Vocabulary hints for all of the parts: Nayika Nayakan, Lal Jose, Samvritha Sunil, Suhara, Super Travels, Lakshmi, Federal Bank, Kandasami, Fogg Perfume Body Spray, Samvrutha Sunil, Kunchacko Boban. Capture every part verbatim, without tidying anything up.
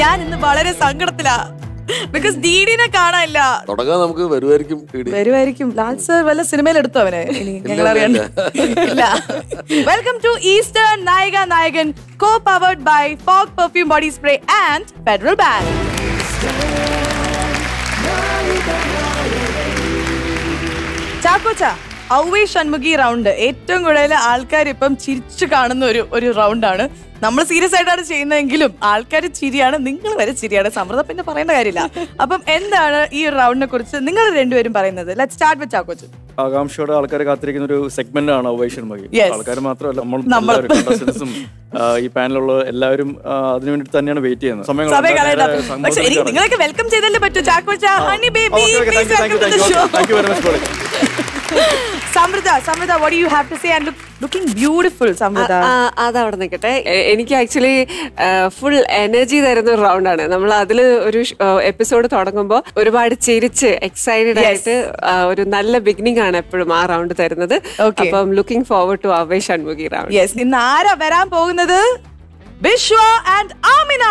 ഞാൻ ഇന്ന് വളരെ സങ്കടത്തിലാ. ബിക്കോസ് ദീദിനെ കാണാനില്ല. തുടങ്ങാൻ നമുക്ക് വരുവായിരിക്കും ദീദി. വരുവായിരിക്കും. ലാൽ സർ വല്ല സിനിമയിൽ എടുത്തോ അവനെ. ഞങ്ങൾ അറിയണ്ട. ഇല്ല. Welcome to Eastern Nayika Nayakan co powered by Fogg Perfume Body Spray and Federal Bank. ചാക്കോച്ചാ അവെഷൺമുഖി റൗണ്ട് ഏറ്റവും കൂടുതൽ ആൾക്കാർ ഇപ്പം ചിരിച്ചു കാണുന്ന ഒരു ഒരു റൗണ്ടാണ്. നമ്മൾ സീരിയസ് ആയിട്ടാണ് ചെയ്യുന്നതെങ്കിലും ആൾക്കാർ ചിരിയാണ്, നിങ്ങൾ വരെ ചിരിയാണ്. സമൃദ്ധ പിന്നെ പറയേണ്ട കാര്യമില്ല. അപ്പം എന്താണ് ഈ റൗണ്ടിനെ കുറിച്ച് നിങ്ങൾ രണ്ടുപേരും പറയുന്നത്? Let's start with Chakkoch. ആകാംക്ഷയോടെ ആൾക്കാർ കാത്തിരിക്കുന്ന ഒരു സെഗ്മെന്റ് ആണ് അവെഷൺമുഖി. ആൾക്കാർ മാത്രമല്ല, നമ്മൾ കണ്ടസ്റ്റൻസും ഈ പാനലുള്ള എല്ലാവരും അതിനു വേണ്ടി തന്നെയാണ് വെയിറ്റ് ചെയ്യുന്നത്. സമയം വെൽക്കം ചെയ്തല്ലേ പറ്റൂ. ചാക്കോച്ച honey baby please welcome to the show. Thank you very much. Samvritha, Samvritha, what do you have to say? And look, looking beautiful, Samvritha. That's what I said. എനിക്ക് ആക്ച്വലി ഫുൾ എനർജി തരുന്ന ഒരു റൗണ്ടാണ്. നമ്മൾ അതിൽ ഒരു episode തുടങ്ങുമ്പോൾ ഒരുപാട് ചിരിച്ച് excited ആയിട്ട് ഒരു നല്ല ബിഗിനിങ് ആണ് എപ്പോഴും ആ റൗണ്ട് തരുന്നത്. അപ്പം ലുക്കിംഗ് ഫോർവേഡ് ടു അവെഷൺമുഗി റൗണ്ട്. യെസ്, ഇന്ന് ആരാ വരാൻ പോകുന്നത്? Vishwa and Amina.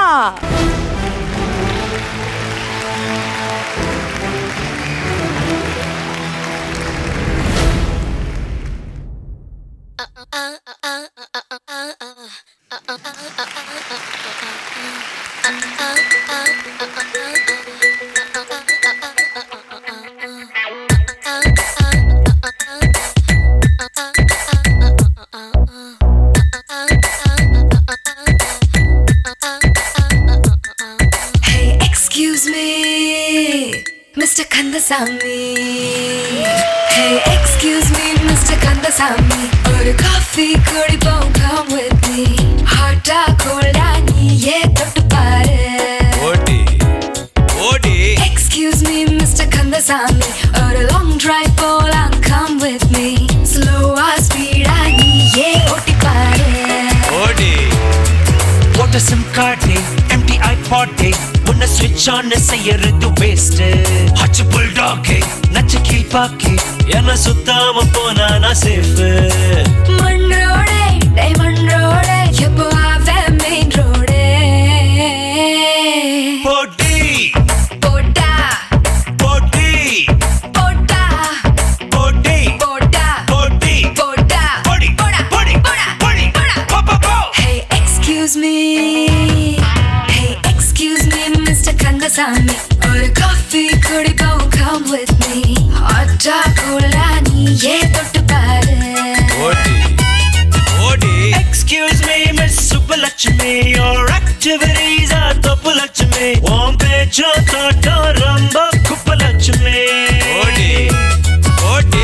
Hey, excuse me, Mister Kandasami. Hey, excuse me, Mister Kandasami. Order coffee, curry bone, come with me. Hot or cold, I need ye tot pare. Odi, odi. Excuse me, Mister Kandasami. Order long drive, pole, and come with me. Slow or speed, I need ye tot pare. Odi. What a SIM card day, empty iPod day. Wanna switch on and say you're the waste. Hot bulldog day. Natch kill paaki. Yana sutama pona na safe. Man road, diamond road, yapo ave main road. Podi, poda, podi, poda, podi, poda, podi, poda, podi, poda, podi, poda, podi, poda, pop pop. Hey, excuse me. Hey, excuse me, Mister Kandasami. Or a coffee could you go come with me? Acha kolani ye tot pare. Odi, odi. Excuse me, Miss Super Lakshmi. Your activities are top Lakshmi. Warm pitch or Tota Ramba Kup Lakshmi. Odi, odi.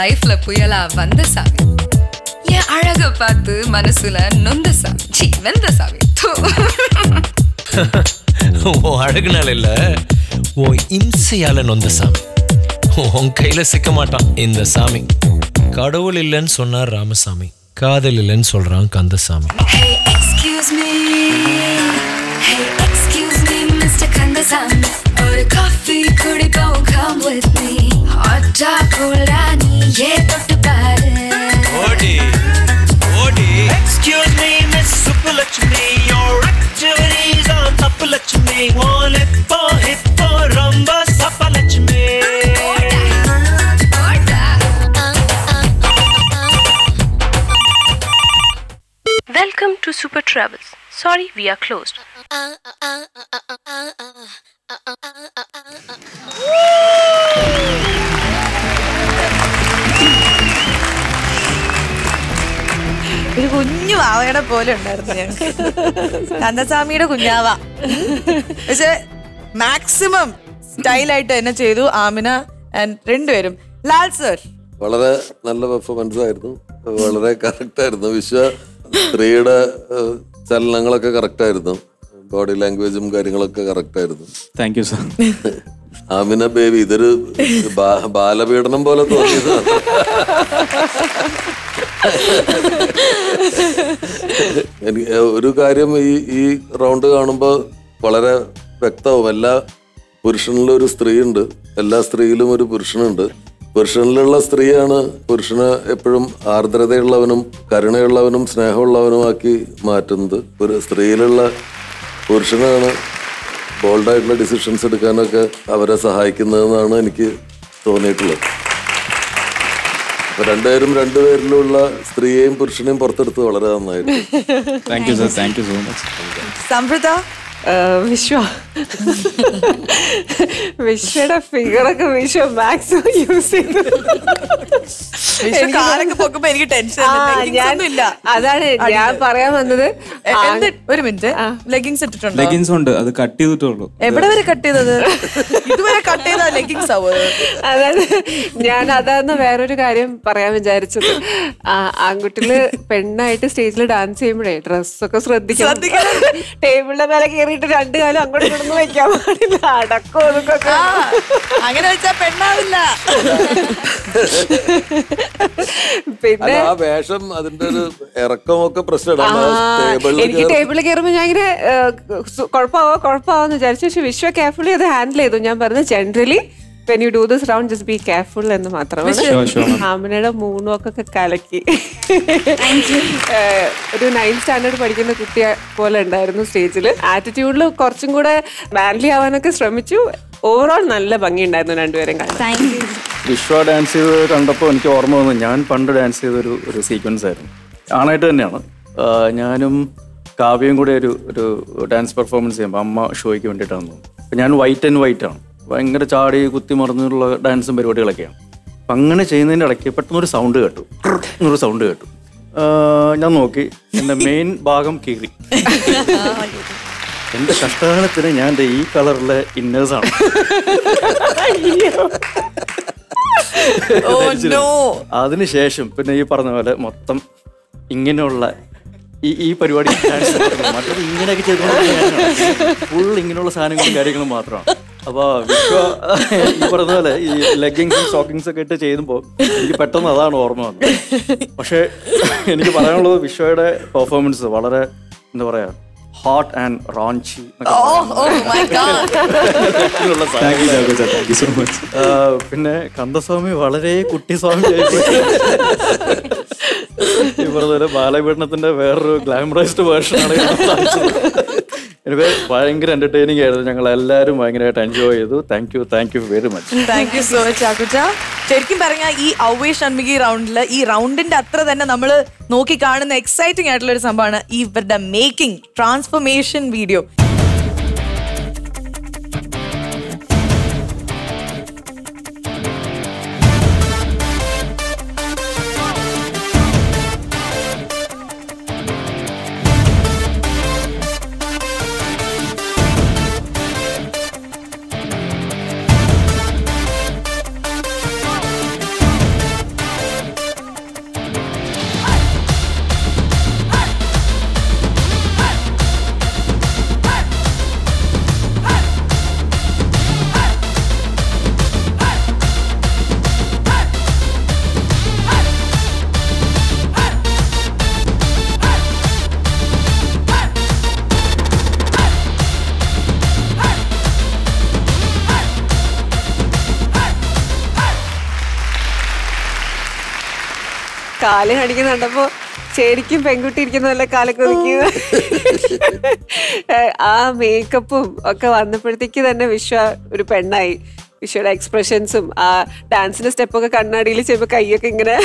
லைஃப்ல புயலா வந்த சாவி, என் அழக பார்த்து மனசுல நொந்த சாவி, G வெந்த சாவி. ஓ அழகுனால இல்ல, ஓ இம்சையால நொந்த சாமி. உன் கையில சிக்க மாட்டான் இந்த சாமி. கடவுள் இல்லைன்னு சொன்னார் ராமசாமி, காதல் இல்லைன்னு சொல்றான் Kandasamy. Hey, excuse me. Hey, excuse me, Mister Kandasami. Or coffee could you go come with me? Acha kolani ye tot pare. Odi, odi. Excuse me, Miss Super Lakshmi. Your activities are top Lakshmi. Wale po hippo rumba sap Lakshmi. Welcome to Super Travels. Sorry, we are closed. ഒരു കുഞ്ഞു വാവയുടെ പോലെ ഉണ്ടായിരുന്നു ഞങ്ങൾക്ക്. കണ്ടസ്വാമിയുടെ കുഞ്ഞാവ. പക്ഷെ maximum സ്റ്റൈലായിട്ട് എന്നെ ചെയ്തു Amina and രണ്ടുപേരും. Lal sir വളരെ നല്ല പെർഫോമൻസ് ആയിരുന്നു. വളരെ കറക്റ്റായിരുന്നു വിശ്വ. സ്ത്രീയുടെ ചലനങ്ങളൊക്കെ കറക്റ്റായിരുന്നു, ബോഡി ലാംഗ്വേജും കാര്യങ്ങളൊക്കെ കറക്റ്റായിരുന്നു. Thank you sir. Amina baby, ഇതൊരു ബാലപീഡനം പോലെ തോന്നിയത്. എനിക്ക് ഒരു കാര്യം ഈ ഈ റൗണ്ട് കാണുമ്പോൾ വളരെ വ്യക്തവും, എല്ലാ പുരുഷനിലും ഒരു സ്ത്രീയുണ്ട്, എല്ലാ സ്ത്രീയിലും ഒരു പുരുഷനുണ്ട്. പുരുഷനിലുള്ള സ്ത്രീയാണ് പുരുഷന് എപ്പോഴും ആർദ്രതയുള്ളവനും കരുണയുള്ളവനും സ്നേഹമുള്ളവനുമാക്കി മാറ്റുന്നത്. ഒരു സ്ത്രീയിലുള്ള പുരുഷനാണ് ബോൾഡായിട്ടുള്ള ഡിസിഷൻസ് എടുക്കാനൊക്കെ അവരെ സഹായിക്കുന്നതെന്നാണ് എനിക്ക് തോന്നിയിട്ടുള്ളത്. രണ്ടുപേരും രണ്ടുപേരിലുള്ള സ്ത്രീയെയും പുരുഷനെയും പുറത്തെടുത്ത് വളരെ നന്നായിരുന്നു. വിശ്വ വിശ്വയുടെ ഫിഗറൊക്കെ വിശ്വ മാക്സിമം യൂസ് ചെയ്തു. എനിക്ക് ടെൻഷൻ ഇല്ല, അതാണ് ഞാൻ പറയാൻ വന്നത്. ഒരു മിനിറ്റ്, ലെഗിങ്സ് ഇട്ടിട്ടുണ്ട്. ലെഗിങ്സ് ഉണ്ട്, അത് കട്ട് ചെയ്തിട്ടുള്ളൂ. എവിടെ വരെ കട്ട് ചെയ്തത്? ഇതുവരെ കട്ട് ചെയ്താ ലെഗിങ്സ് ആവോ? അതായത് ഞാൻ അതാണ് വേറൊരു കാര്യം പറയാൻ വിചാരിച്ചത്. ആൺകുട്ടികള് പെണ്ണായിട്ട് സ്റ്റേജിൽ ഡാൻസ് ചെയ്യുമ്പോഴേ ഡ്രസ്സൊക്കെ ശ്രദ്ധിക്കണം. ടേബിളിന്റെ മേലെ കയറിയിട്ട് രണ്ടു കാലം അങ്ങോട്ട് കിടന്ന് വെക്കാൻ പാടില്ല. അടക്കോ ഒതുക്കൊക്കെ അങ്ങനെ വെച്ചാ പെണ്ണാവില്ല. പിന്നെ ആ വേഷം അതിന്റെ ഒരു ഇറക്കമൊക്കെ പ്രശ്നമാണ്. എനിക്ക് ടേബിളിൽ കയറുമ്പോൾ ഞാൻ ഇങ്ങനെ കുഴപ്പമാവോ കുഴപ്പമാവോന്ന് വിചാരിച്ചു. പക്ഷെ വിശ്വ കെയർഫുള്ളി അത് ഹാൻഡിൽ ചെയ്തു. ഞാൻ പറഞ്ഞു generally when you do this round just be careful എന്ന് മാത്രമാണ്. ആമിനയുടെ മൂന്നൊക്കെ കലക്കി. ഒരു നയൻത് സ്റ്റാൻഡേർഡ് പഠിക്കുന്ന കുട്ടിയെ പോലെ ഉണ്ടായിരുന്നു സ്റ്റേജിൽ. ആറ്റിറ്റ്യൂഡിൽ കുറച്ചും കൂടെ മാൻലി ആവാനൊക്കെ ശ്രമിച്ചു. ഓവറോൾ നല്ല ഭംഗി ഉണ്ടായിരുന്നു രണ്ടുപേരും കാണാൻ. വിശ്വ ഡാൻസ് ചെയ്ത് കണ്ടപ്പോൾ എനിക്ക് ഓർമ്മ വന്നു, ഞാൻ പണ്ട് ഡാൻസ് ചെയ്തൊരു ഒരു സീക്വൻസ് ആയിരുന്നു. ആണായിട്ട് തന്നെയാണ്, ഞാനും കാവ്യയും കൂടെ ഒരു ഒരു ഡാൻസ് പെർഫോമൻസ് ചെയ്യുമ്പോൾ അമ്മ ഷോയ്ക്ക് വേണ്ടിയിട്ടാണ്. അപ്പോൾ ഞാൻ വൈറ്റ് ആൻഡ് വൈറ്റ് ആണ്, ഭയങ്കര ചാടി കുത്തി മറന്നുള്ള ഡാൻസും പരിപാടികളൊക്കെയാണ്. അപ്പം അങ്ങനെ ചെയ്യുന്നതിൻ്റെ ഇടയ്ക്ക് പെട്ടെന്നൊരു സൗണ്ട് കേട്ടു, എന്നൊരു സൗണ്ട് കേട്ടു. ഞാൻ നോക്കി, എൻ്റെ മെയിൻ ഭാഗം കീറി. എൻ്റെ കഷ്ടകാലത്തിന് ഞാൻ എൻ്റെ ഈ കളറിലെ ഇന്നേഴ്സാണ്. അതിനുശേഷം പിന്നെ ഈ പറഞ്ഞ പോലെ മൊത്തം ഇങ്ങനെയുള്ള ഈ ഈ പരിപാടി മറ്റൊരു ഇങ്ങനെയൊക്കെ ചെയ്തുകൊണ്ട് ഫുൾ ഇങ്ങനെയുള്ള സാധനങ്ങളും കാര്യങ്ങളും മാത്രമാണ്. അപ്പൊ വിശ്വ ഈ പറഞ്ഞ പോലെ ഈ ലെഗിങ്സും ഷോക്കിങ്സ് ഒക്കെ ഇട്ട് ചെയ്യുമ്പോ എനിക്ക് പെട്ടെന്ന് അതാണ് ഓർമ്മ വന്നത്. പക്ഷെ എനിക്ക് പറയാനുള്ളത് വിശ്വയുടെ പെർഫോമൻസ് വളരെ എന്താ പറയാ, ഹോട്ട് ആൻഡ് റോഞ്ചി. പിന്നെ കന്ദസ്വാമി വളരെ കുട്ടിസ്വാമിയായിട്ട് ഈ പറഞ്ഞ ബാലപീഠനത്തിന്റെ വേറൊരു ഗ്ലാമറൈസ്ഡ് വേർഷനാണ്. എനിക്ക് ഭയങ്കര എന്റർടൈനിങ് ആയിരുന്നു. ഞങ്ങൾ എല്ലാവരും ഭയങ്കരമായിട്ട് എൻജോയ് ചെയ്തു. Thank you, thank you very much. Thank you so much ചാക്കോച്ച. ശരിക്കും പറഞ്ഞാൽ ഈ അവെഷൺമുഖി റൗണ്ടില് ഈ റൗണ്ടിന്റെ അത്ര തന്നെ നമ്മൾ നോക്കി കാണുന്ന എക്സൈറ്റിംഗ് ആയിട്ടുള്ള ഒരു സംഭവമാണ് ഇവരുടെ മേക്കിംഗ് ട്രാൻസ്ഫോർമേഷൻ വീഡിയോ. കാല് കാണിക്കുന്ന കണ്ടപ്പോ ശരിക്കും പെൺകുട്ടി ഇരിക്കുന്നതല്ല, കാലൊക്കെ ഒതുക്കിയത്. ആ മേക്കപ്പും ഒക്കെ വന്നപ്പോഴത്തേക്ക് തന്നെ വിശ്വ ഒരു പെണ്ണായി. വിശ്വയുടെ എക്സ്പ്രഷൻസും ആ ഡാൻസിന്റെ സ്റ്റെപ്പൊക്കെ കണ്ണാടിയിൽ ചെയ്യുമ്പോൾ കൈയൊക്കെ ഇങ്ങനെ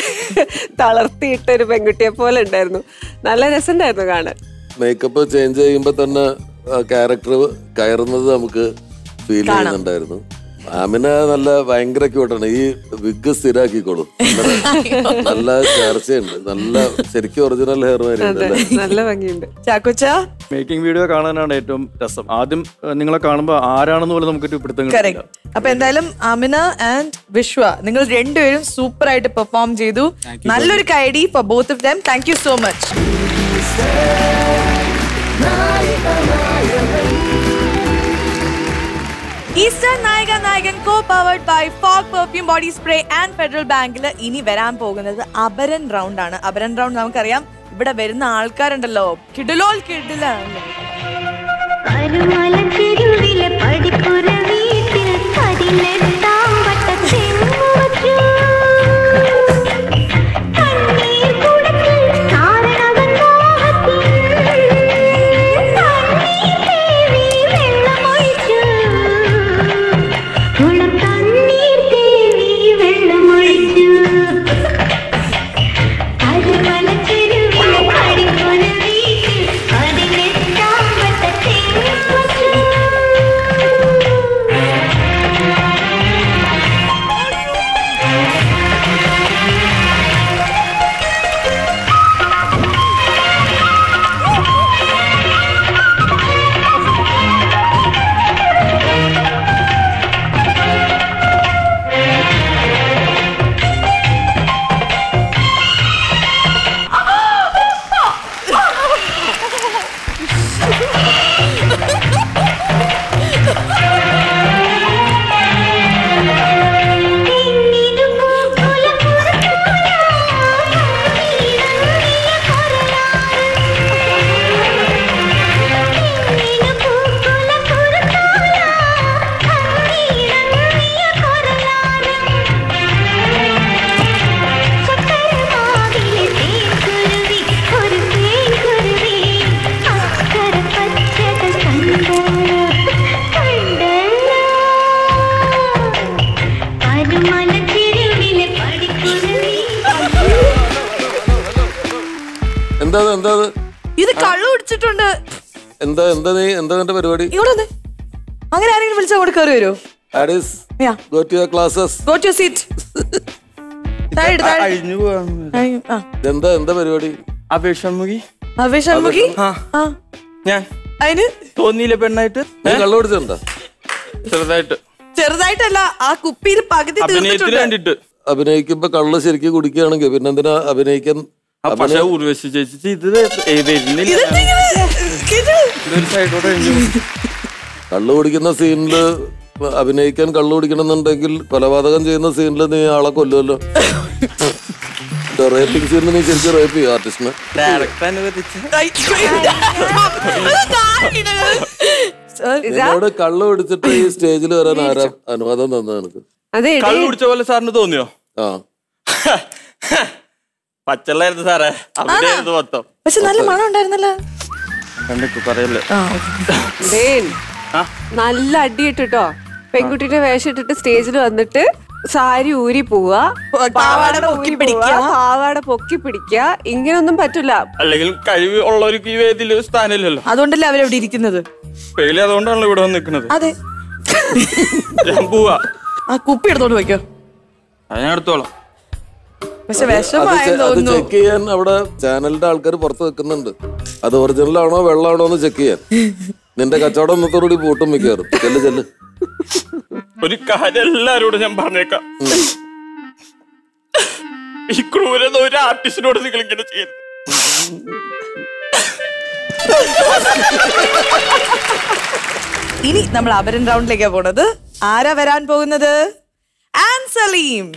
തളർത്തിയിട്ട ഒരു പെൺകുട്ടിയെ പോലെ ഉണ്ടായിരുന്നു. നല്ല രസമുണ്ടായിരുന്നു കാണാൻ. മേക്കപ്പ് ചേഞ്ച് ചെയ്യുമ്പോൾ തന്നെ ക്യാരക്ടർ കയറുന്നത് നമുക്ക് ഫീൽ ചെയ്യുന്നുണ്ടായിരുന്നു. മാമിനെ നല്ല ഭയങ്കര ക്യൂട്ടാണ്. ഈ വിഗ് സ്ഥിരാക്കിക്കോളും, നല്ല ചർച്ചയുണ്ട്, നല്ല ശരിക്കും ഒറിജിനൽ ഹെയർ നല്ല ഭംഗിയുണ്ട്. ചാക്കോച്ച മേക്കിംഗ് വീഡിയോ കാണാനാണ് ഏറ്റവും രസം. ആദ്യം നിങ്ങളെ കാണുമ്പോൾ ആരാണെന്ന് പോലും നമുക്ക് പിടുത്തം കിട്ടില്ല. അപ്പൊ എന്തായാലും അമിന ആൻഡ് വിശ്വ നിങ്ങൾ രണ്ടുപേരും സൂപ്പർ ആയിട്ട് പെർഫോം ചെയ്തു. നല്ലൊരു കൈഡി for both of them. Thank you so much. Eastern Nayika Nayakan co-powered by Fogg Perfume Body Spray and Federal Bank. ഇനി വരാൻ പോകുന്നത് അപരൻ റൗണ്ട് ആണ്. അപരൻ റൗണ്ട് നമുക്കറിയാം, ഇവിടെ വരുന്ന ആൾക്കാരുണ്ടല്ലോ കിടലോൽ കിടിലാണ്. അവശൻമുഖി അവശൻമുഖി ഞാൻ അതിന് തോന്നിയില്ല പെണ്ണായിട്ട് കള്ളുപിടിച്ചിട്ടുണ്ടോ? ചെറുതായിട്ട് ചെറുതായിട്ടല്ല, ആ കുപ്പിയിൽ പകുതി കണ്ടിട്ട്. അഭിനയിക്കുമ്പോ കള്ളു ശരിക്കും കുടിക്കുകയാണെങ്കിൽ പിന്നെന്തിനാ അഭിനയിക്കാൻ? പക്ഷെ ഉർവശി ചേച്ചി ഇത് കള്ളു കുടിക്കുന്ന സീനില് അഭിനയിക്കാൻ കള്ളു കുടിക്കണമെന്നുണ്ടെങ്കിൽ കൊലപാതകം ചെയ്യുന്ന സീനില് നീ ആളെ കൊല്ലുമല്ലോ. റേപ്പിംഗ് സീനിൽ നീ ശരിക്കും റേപ്പ് ചെയ്യും ആർട്ടിസ്റ്റിന്. എന്നോട് കള്ളു കുടിച്ചിട്ട് ഈ സ്റ്റേജിൽ വരാൻ ആരാ അനുവാദം തന്നത് എനിക്ക്? കള്ളു കുടിച്ച പോലെ സാറിന് തോന്നിയോ? ആ പച്ചള്ളായിരുന്നു സാറേ. പക്ഷെ നല്ല മണം ഉണ്ടായിരുന്നല്ലോ. നല്ല അടിയിട്ടിട്ടോ പെൺകുട്ടിയുടെ വേഷം ഇട്ടിട്ട് സ്റ്റേജിൽ വന്നിട്ട് സാരി ഊരി പോവുക, പാവാട പൊക്കി പിടിക്കുക, പാവാട പൊക്കി പിടിക്കുക, ഇങ്ങനൊന്നും പറ്റൂല. അല്ലെങ്കിൽ കഴിവ് ഉള്ളവർക്ക് ഈ വേദിയിൽ സ്ഥാനമില്ലല്ലോ, അതുകൊണ്ടല്ലേ അവരവിടെ ഇരിക്കുന്നത്. അതുകൊണ്ടാണല്ലോ ഇവിടെ നിൽക്കുന്നത്. അതെ പോവാ. ആ കുപ്പി എടുത്തോണ്ട് പോയിക്കോ, ഞാൻ എടുത്തോളാം. പക്ഷെ ചെക്ക് ചെയ്യാൻ അവിടെ ചാനലിന്റെ ആൾക്കാർ പുറത്ത് നിൽക്കുന്നുണ്ട്. അത് ഒറിജിനൽ ആണോ വെള്ളമാണോ എന്ന് ചെക്ക് ചെയ്യാൻ. നിന്റെ കച്ചവടം ഒന്നത്തോടുകൂടി പൂട്ടും മിക്കവാറും. ചെല്ല് ചെല്ല്. ഒരു കാര്യം എല്ലാരോടും ഞാൻ പറഞ്ഞേക്കാം, ഈ ക്രൂരത ഒരു ആർട്ടിസ്റ്റിനോട് നിങ്ങൾ ഇങ്ങനെ ചെയ്യരുത്. ഇനി നമ്മൾ അപരൻ റൗണ്ടിലേക്കാ പോണത്. ആരാ വരാൻ പോകുന്നത്? ആൻസലീം.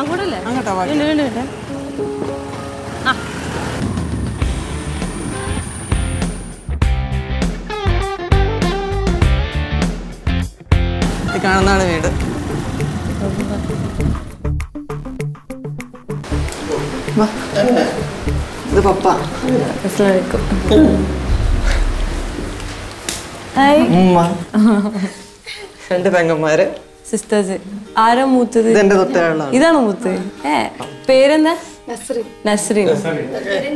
അങ്ങോട്ടല്ലേ? അങ്ങോട്ടാ. കാണുന്നതാണ് വീട്. வா. இது பாப்பா. அஸ்ஸலாமு அம்மா. ரெண்டு தங்கமாரு. சிஸ்டர்ஸ். ആരെ മൂത്തது? ഇതെന്റെ തൊട്ടയാളാണ്. ഇതാണ് മൂത്തേ. ഏ പേരെന്താ? നസ്റിൻ. നസ്റിൻ. നെദ്രിൻ.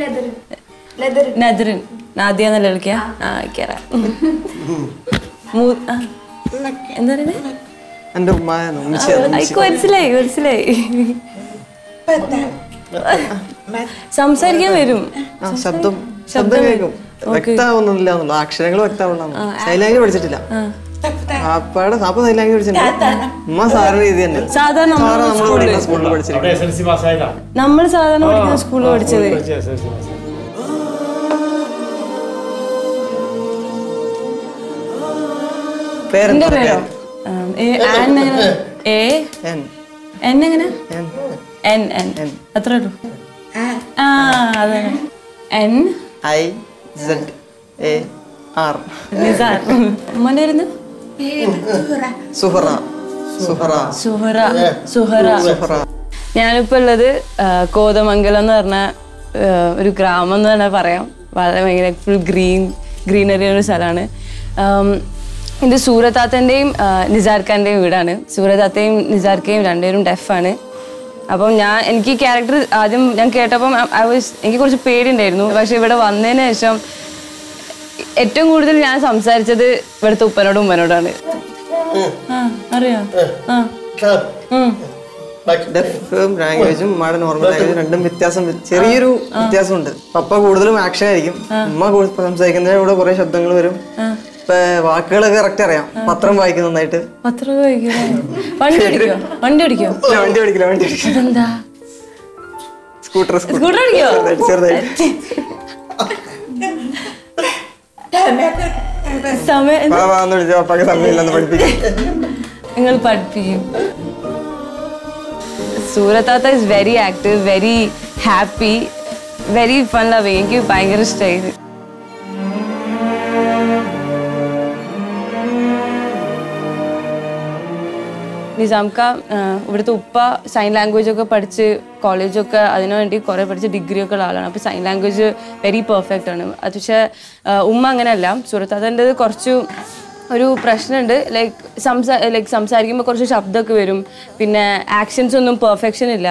നെദ്രിൻ. നെദ്രിൻ. നാദിയ എന്ന ലളികയാ. ആ കേറ. മൂ എന്താ പറയുന്നേ? എന്റെ ഉമ്മയാണ്. ഐക്കോ മനസ്സിലായി മനസ്സിലായി. സംസാരിക്കാൻ വരും. ശബ്ദം ശബ്ദം കേൾക്കും. വ്യക്തമാവുന്നില്ല എന്നുള്ള അക്ഷരങ്ങൾ വ്യക്തമാവുന്നില്ല. ശൈലാംഗി പഠിച്ചിട്ടില്ല. അപ്പാടെ അപ്പൊ ശൈലാംഗി പഠിച്ചിട്ടുണ്ട്. ഉമ്മ സാറിന് രീതി തന്നെ. സാധാരണ സ്കൂളിൽ പഠിച്ചിട്ടുണ്ട്. നമ്മൾ സാധാരണ പഠിക്കുന്ന സ്കൂളിൽ പഠിച്ചത്. പേരെന്താ? A N A N N എങ്ങനെ? എൻ എൻ എൻ എൻ അത്രേ ഉള്ളൂ. ആ അതാണ്. N I Z A R Nisar. മോനേരുന്നു സുഹറ. സുഹറ സുഹറ സുഹറ സുഹറ. ഞാനിപ്പോൾ ഉള്ളത് കോതമംഗലം എന്ന് പറഞ്ഞ ഒരു ഗ്രാമം എന്ന് തന്നെ പറയാം. വളരെ ഭയങ്കര ഫുൾ ഗ്രീൻ ഗ്രീനറി ഒരു സ്ഥലമാണ്. ഇത് സൂറത്താത്തൻ്റെയും നിസാർക്കാൻ്റെയും വീടാണ്. സൂറത്താത്തയും നിസാർക്കയും രണ്ടുപേരും ഡെഫാണ്. അപ്പം ഞാൻ എനിക്ക് ഈ ക്യാരക്ടർ ആദ്യം ഞാൻ കേട്ടപ്പം ഐ വാസ് എനിക്ക് കുറച്ച് പേടിയുണ്ടായിരുന്നു. പക്ഷെ ഇവിടെ വന്നതിന് ശേഷം ഏറ്റവും കൂടുതൽ ഞാൻ സംസാരിച്ചത് ഇവിടുത്തെ ഉപ്പനോടും ഉമ്മനോടാണ്. അറിയാം. ലാംഗ്വേജും ഉമ്മയുടെ നോർമൽ ലാംഗ്വേജും രണ്ടും വ്യത്യാസം, ചെറിയൊരു വ്യത്യാസമുണ്ട്. പപ്പ കൂടുതലും ആക്ഷൻ ആയിരിക്കും. ഉമ്മ കൂടുതൽ സംസാരിക്കുന്നതിന് ഇവിടെ കുറേ ശബ്ദങ്ങൾ വരും. വാക്കുകളൊക്കെ കറക്റ്റ് അറിയാം. പത്രം വായിക്കും നന്നായിട്ട്. പത്രം വായിക്കും. വണ്ടി ഓടിക്കോ? വണ്ടി ഓടിക്കോ? വണ്ടി ഓടിക്കില്ല. വണ്ടി ഓടിക്കില്ല. സ്കൂട്ടർ സ്കൂട്ടർ ഓടിക്കോ? ചെറുതായിട്ട്. സമയം സമയമില്ലെന്ന് പഠിപ്പിക്കും. നിങ്ങൾ പഠിപ്പിക്കും. സൂറത്താത്ത is very active, very happy, very fun loving. എനിക്ക് ഭയങ്കര ഇഷ്ടമായി. നിസാംക്ക ഇവിടുത്തെ ഉപ്പ സൈൻ ലാംഗ്വേജൊക്കെ പഠിച്ച് കോളേജൊക്കെ അതിനുവേണ്ടി കുറേ പഠിച്ച് ഡിഗ്രിയൊക്കെ ഉള്ള ആളാണ്. അപ്പോൾ സൈൻ ലാംഗ്വേജ് വെരി പെർഫെക്റ്റ് ആണ്. അത് പക്ഷേ ഉമ്മ അങ്ങനെയല്ല. സുഹൃത്താത്തൻ്റെത് കുറച്ച് ഒരു പ്രശ്നമുണ്ട്. ലൈക്ക് സംസാ ലൈക്ക് സംസാരിക്കുമ്പോൾ കുറച്ച് ശബ്ദമൊക്കെ വരും. പിന്നെ ആക്ഷൻസ് ഒന്നും പെർഫെക്ഷൻ ഇല്ല.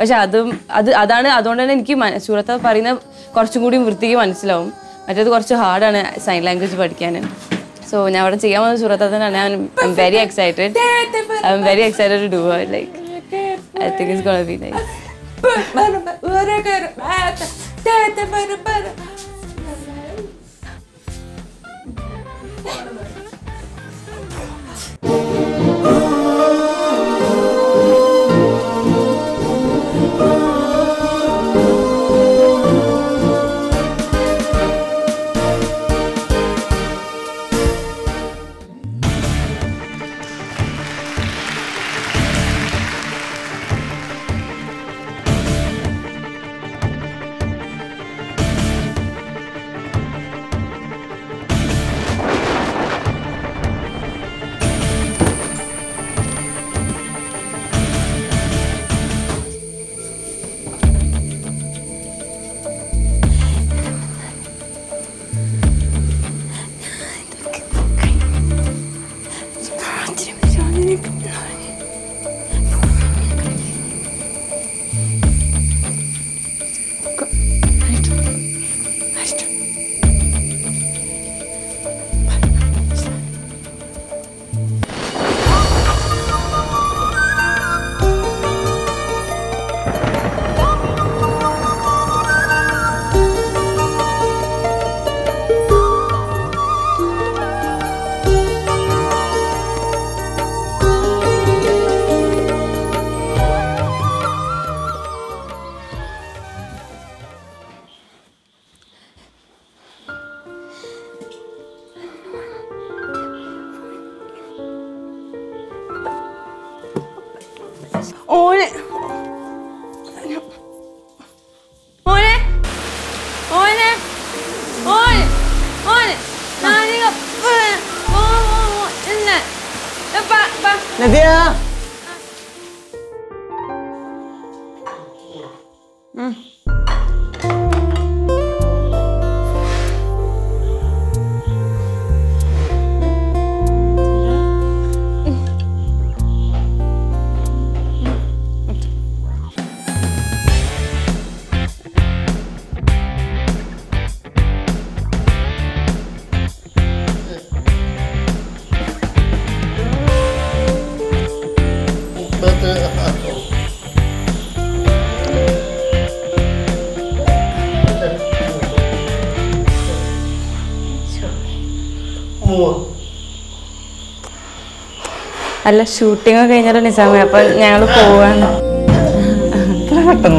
പക്ഷെ അതും അത് അതാണ് അതുകൊണ്ട് തന്നെ എനിക്ക് സുഹൃത്താ പറയുന്ന കുറച്ചും കൂടി വൃത്തിക്ക് മനസ്സിലാവും. മറ്റേത് കുറച്ച് ഹാർഡാണ് സൈൻ ലാംഗ്വേജ് പഠിക്കാൻ. So now what I'm doing with Suratatan and I'm I'm very excited. I'm very excited to do it. Like I think it's gonna be nice. Nadia. Hmm. more. അല്ല ഷൂട്ടിംഗ് കഴിഞ്ഞിട്ട് നിസാമേ അപ്പോൾ ഞങ്ങൾ പോവാണ്. അടിപൊളി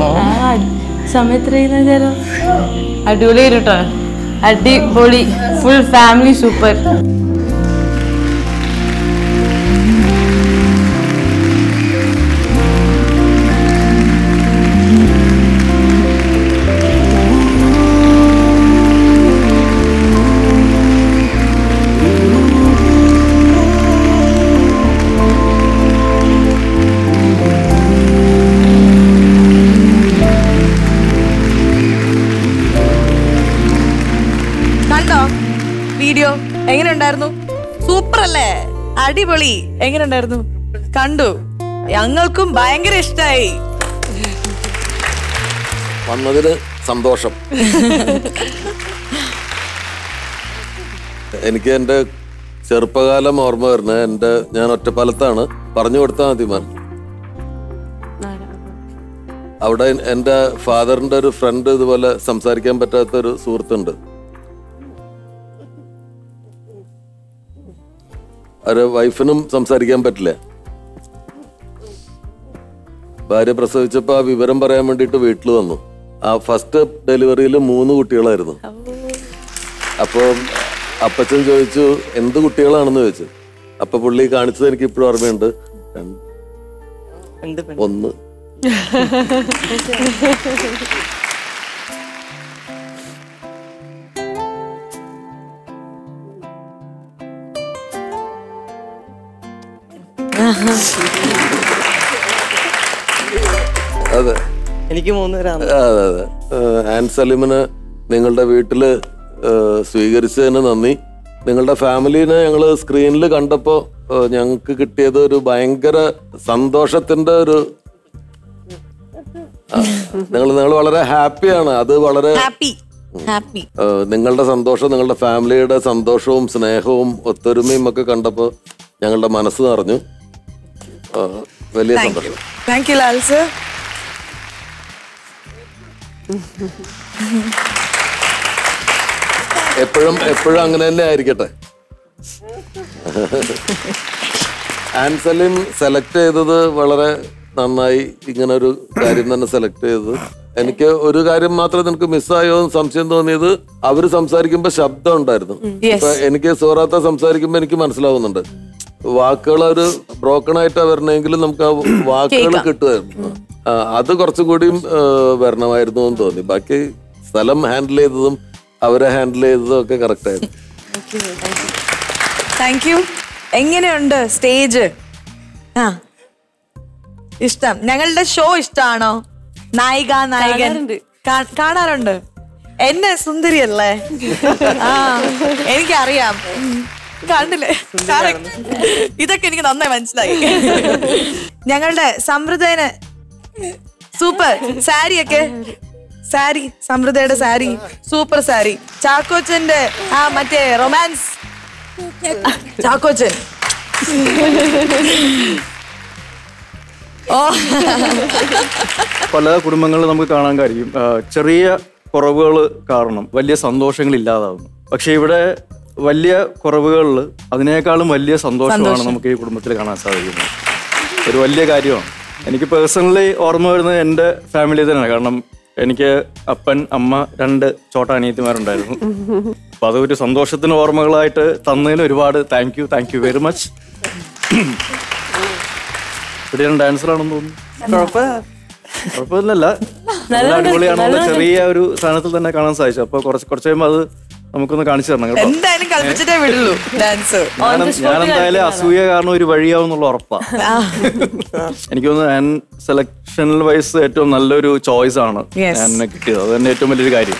കേട്ടോ, അടിപൊളി, ഫുൾ ഫാമിലി സൂപ്പർ. അടിപൊളി, എങ്ങനെ ഉണ്ടായിരുന്നു? കണ്ടു, ഞങ്ങൾക്കും ഭയങ്കര ഇഷ്ടായി. വന്നതിന് സന്തോഷം. എനിക്ക് എൻ്റെ ചെറുപ്പകാലം ഓർമ്മ വരുന്നത്. എൻ്റെ ഞാൻ ഒറ്റപ്പാലത്താണ്, പറഞ്ഞു കൊടുത്താൽ മതി മാം. അവിടെ എൻ്റെ ഫാദറിൻ്റെ ഒരു ഫ്രണ്ട്, ഇതുപോലെ സംസാരിക്കാൻ പറ്റാത്തൊരു സുഹൃത്തുണ്ട്. അവരെ വൈഫിനും സംസാരിക്കാൻ പറ്റില്ല. ഭാര്യ പ്രസവിച്ചപ്പോൾ ആ വിവരം പറയാൻ വേണ്ടിയിട്ട് വീട്ടിൽ വന്നു. ആ ഫസ്റ്റ് ഡെലിവറിയിൽ മൂന്ന് കുട്ടികളായിരുന്നു. അപ്പോൾ അപ്പച്ചൻ ചോദിച്ചു എന്ത് കുട്ടികളാണെന്ന് ചോദിച്ചു. അപ്പോൾ പുള്ളി കാണിച്ചത് എനിക്ക് ഇപ്പോഴും ഓർമ്മയുണ്ട്, ഒന്ന്. അതെ, എനിക്ക് മൂന്ന് പേരാണ്. അതെ അതെ, ആൻസലിമിന് നിങ്ങളുടെ വീട്ടിൽ സ്വീകരിച്ചതിന് നന്ദി. നിങ്ങളുടെ ഫാമിലിനെ ഞങ്ങൾ സ്ക്രീനിൽ കണ്ടപ്പോൾ ഞങ്ങൾക്ക് കിട്ടിയത് ഒരു ഭയങ്കര സന്തോഷത്തിൻ്റെ ഒരു, നിങ്ങൾ നിങ്ങൾ വളരെ ഹാപ്പിയാണ്. അത് വളരെ നിങ്ങളുടെ സന്തോഷം, നിങ്ങളുടെ ഫാമിലിയുടെ സന്തോഷവും സ്നേഹവും ഒത്തൊരുമയും ഒക്കെ കണ്ടപ്പോൾ ഞങ്ങളുടെ മനസ്സ് നിറഞ്ഞു. വലിയ സന്തോഷം. Thank you Lal sir. എപ്പോഴും എപ്പോഴും അങ്ങനെ തന്നെ ആയിരിക്കട്ടെ. ആൻസലിൻ സെലക്ട് ചെയ്തത് വളരെ നന്നായി, ഇങ്ങനെ ഒരു കാര്യം തന്നെ സെലക്ട് ചെയ്തത്. എനിക്ക് ഒരു കാര്യം മാത്രമേ നിനക്ക് മിസ്സായോ സംശയം തോന്നിയത്, അവര് സംസാരിക്കുമ്പോ ശബ്ദം ഉണ്ടായിരുന്നു. ഇപ്പൊ എനിക്ക് സുഹറാത്ത സംസാരിക്കുമ്പോ എനിക്ക് മനസ്സിലാവുന്നുണ്ട്, വാക്കുകൾ ഒരു ബ്രോക്കൺ ആയിട്ടാ വരണമെങ്കിലും നമുക്ക് ആ വാക്കുകൾ കിട്ടുമായിരുന്നു. അത് കുറച്ചുകൂടിയും വരണമായിരുന്നു എന്ന് തോന്നി. ബാക്കി സ്ഥലം ഹാൻഡിൽ ചെയ്തതും അവരെ ഹാൻഡിൽ ചെയ്തതും ഒക്കെ കറക്റ്റ് ആയിരുന്നു. Thank you. എങ്ങനെയുണ്ട് സ്റ്റേജ്? ആ ഇഷ്ടം. ഞങ്ങളുടെ ഷോ ഇഷ്ടമാണോ? നായിക നായകൻ കാണാറുണ്ട്. എന്നെ സുന്ദരിയല്ലേ? ആ എനിക്കറിയാം, കണ്ടില്ലേ, ഇതൊക്കെ എനിക്ക് നന്നായി മനസ്സിലായി. ഞങ്ങളുടെ സംവൃതേനെ സൂപ്പർ സാരിയൊക്കെ, സാരി സംവൃതയുടെ സാരി സൂപ്പർ സാരി. ചാക്കോച്ചന്റെ ആ മറ്റേ റൊമാൻസ്, ചാക്കോച്ചൻ ഓ പല കുടുംബങ്ങളിൽ നമുക്ക് കാണാൻ കഴിയും, ചെറിയ കുറവുകൾ കാരണം വലിയ സന്തോഷങ്ങൾ ഇല്ലാതാവുന്നു. പക്ഷെ ഇവിടെ വലിയ കുറവുകളിൽ അതിനേക്കാളും വലിയ സന്തോഷമാണ് നമുക്ക് ഈ കുടുംബത്തിൽ കാണാൻ സാധിക്കുന്നത്. ഒരു വലിയ കാര്യമാണ്. എനിക്ക് പേഴ്സണലി ഓർമ്മ വരുന്നത് എൻ്റെ ഫാമിലി തന്നെയാണ്. കാരണം എനിക്ക് അപ്പൻ അമ്മ രണ്ട് ചോട്ടാ അനിയത്തിമാരുണ്ടായിരുന്നു. അപ്പം അതൊരു സന്തോഷത്തിന് ഓർമ്മകളായിട്ട് തന്നതിന് ഒരുപാട് thank you, thank you very much. ഇവിടെ ഞാൻ ഡാൻസറാണെന്ന് തോന്നുന്നു. കുഴപ്പമൊന്നുമല്ല, നല്ല അടിപൊളിയാണെന്നുള്ള ചെറിയ ഒരു സ്ഥാനത്തിൽ തന്നെ കാണാൻ സാധിച്ചു. അപ്പോൾ കുറച്ച് കുറച്ച് കഴിയുമ്പോൾ അത് നമുക്കൊന്ന് കാണിച്ചു തരണം. ഞാനെന്തായാലും അസൂയ കാരണം ഒരു വഴിയാവുന്നുള്ള ഉറപ്പാണ്. എനിക്ക് തോന്നുന്നു സെലക്ഷണൽ വൈസ് ഏറ്റവും നല്ലൊരു ചോയ്സ് ആണ് എന്നെ കിട്ടിയത്. അത് തന്നെ ഏറ്റവും വലിയൊരു കാര്യം.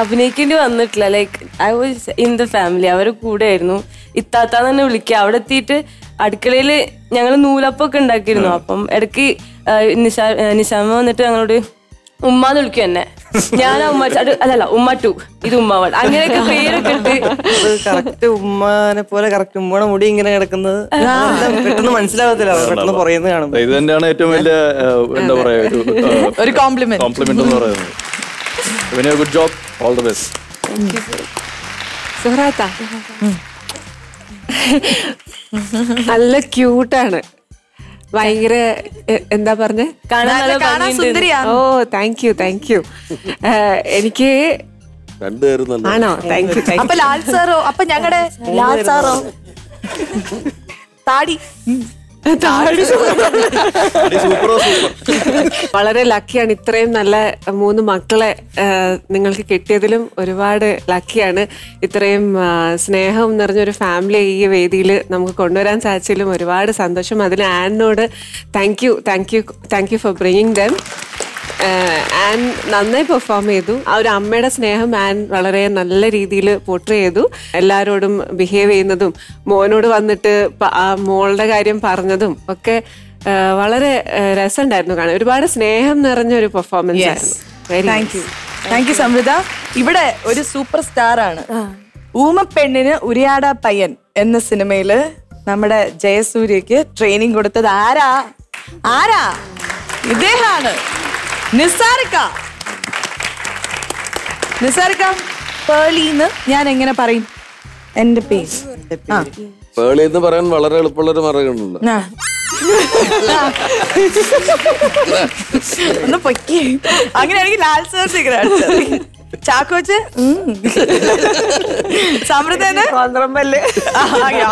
അഭിനയിക്കേണ്ടി വന്നിട്ടില്ല, like I was in the family. അവരെ കൂടെ ആയിരുന്നു. ഇത്താത്താന്ന് തന്നെ വിളിക്കുക. അവിടെ എത്തിയിട്ട് അടുക്കളയിൽ ഞങ്ങൾ നൂലപ്പൊക്കെ ഉണ്ടാക്കിയിരുന്നു. അപ്പം ഇടയ്ക്ക് നിശാ നിശാമ വന്നിട്ട് ഞങ്ങളോട് ഉമ്മാന്ന് വിളിക്കും എന്നെ. ഞാൻ ഉമ്മ അല്ലല്ല ഉമ്മ ടു, ഇത് ഉമ്മ വൺ, അങ്ങനെയൊക്കെ പേരൊക്കെ ഇട്ട് കറക്റ്റ് ഉമ്മാനെ പോലെ കറക്റ്റ് ഉമ്മയുടെ മുടി ഇങ്ങനെ കിടക്കുന്നത് പെട്ടെന്ന് മനസ്സിലാവത്തില്ല, പെട്ടെന്ന് പറയുന്നത് കാണും. ഇത് തന്നെയാണ് ഏറ്റവും വലിയ എന്താ പറയാ ഒരു കോംപ്ലിമെന്റ് കോംപ്ലിമെന്റ് എന്ന് പറയുന്നത്. Vinay, good job, all the best. Thank you, sir. Suhara, നല്ല ക്യൂട്ടാണ്, ഭയങ്കര എന്താ പറഞ്ഞേ, കാണാൻ സുന്ദരിയാ. ഓ താങ്ക് യു താങ്ക് യു. എനിക്ക് ആണോ? Thank you. അപ്പൊ ലാൽ സാറോ? അപ്പൊ ഞങ്ങളുടെ ലാൽ സാറോ? താടി വളരെ ലക്കിയാണ് ഇത്രയും നല്ല മൂന്ന് മക്കളെ നിങ്ങൾക്ക് കിട്ടിയതിലും ഒരുപാട് ലക്കിയാണ്. ഇത്രയും സ്നേഹം നിറഞ്ഞൊരു ഫാമിലി ഈ വേദിയിൽ നമുക്ക് കൊണ്ടുവരാൻ സാധിച്ചതിലും ഒരുപാട് സന്തോഷം. അതിന് ആനോട് thank you thank you thank you for bringing them. An നന്നായി പെർഫോം ചെയ്തു. ആ ഒരു അമ്മയുടെ സ്നേഹം ആൻ വളരെ നല്ല രീതിയിൽ പോർട്രേ ചെയ്തു. എല്ലാവരോടും ബിഹേവ് ചെയ്യുന്നതും മോനോട് വന്നിട്ട് മോളുടെ കാര്യം പറഞ്ഞതും ഒക്കെ വളരെ രസമുണ്ടായിരുന്നു കാണാൻ. ഒരുപാട് സ്നേഹം നിറഞ്ഞൊരു പെർഫോമൻസ് ആയിരുന്നു. Thank you thank you Samvritha. ഇവിടെ ഒരു സൂപ്പർ സ്റ്റാർ ആണ്. ഊമപ്പെണ്ണിന് ഉരിയാടാ പയ്യൻ എന്ന സിനിമയില് നമ്മുടെ ജയസൂര്യക്ക് ട്രെയിനിങ് കൊടുത്തത് ആരാ? ആരാ? ഇദ്ദേഹമാണ് നിസാരിക. നിസാരിക പേളിന്ന് ഞാൻ എങ്ങനെ പറയും? എന്റെ പേര് പേളി എന്ന് പറയാൻ വളരെ എളുപ്പമുള്ളൊരു മറുപടി ഒന്ന് പൊക്കി. അങ്ങനെയാണെങ്കിൽ ലാൽ സാർ സിഗരറ്റ് ചാക്കോച്ച് സമൃദ്ധന് പന്ത്രമ്പല്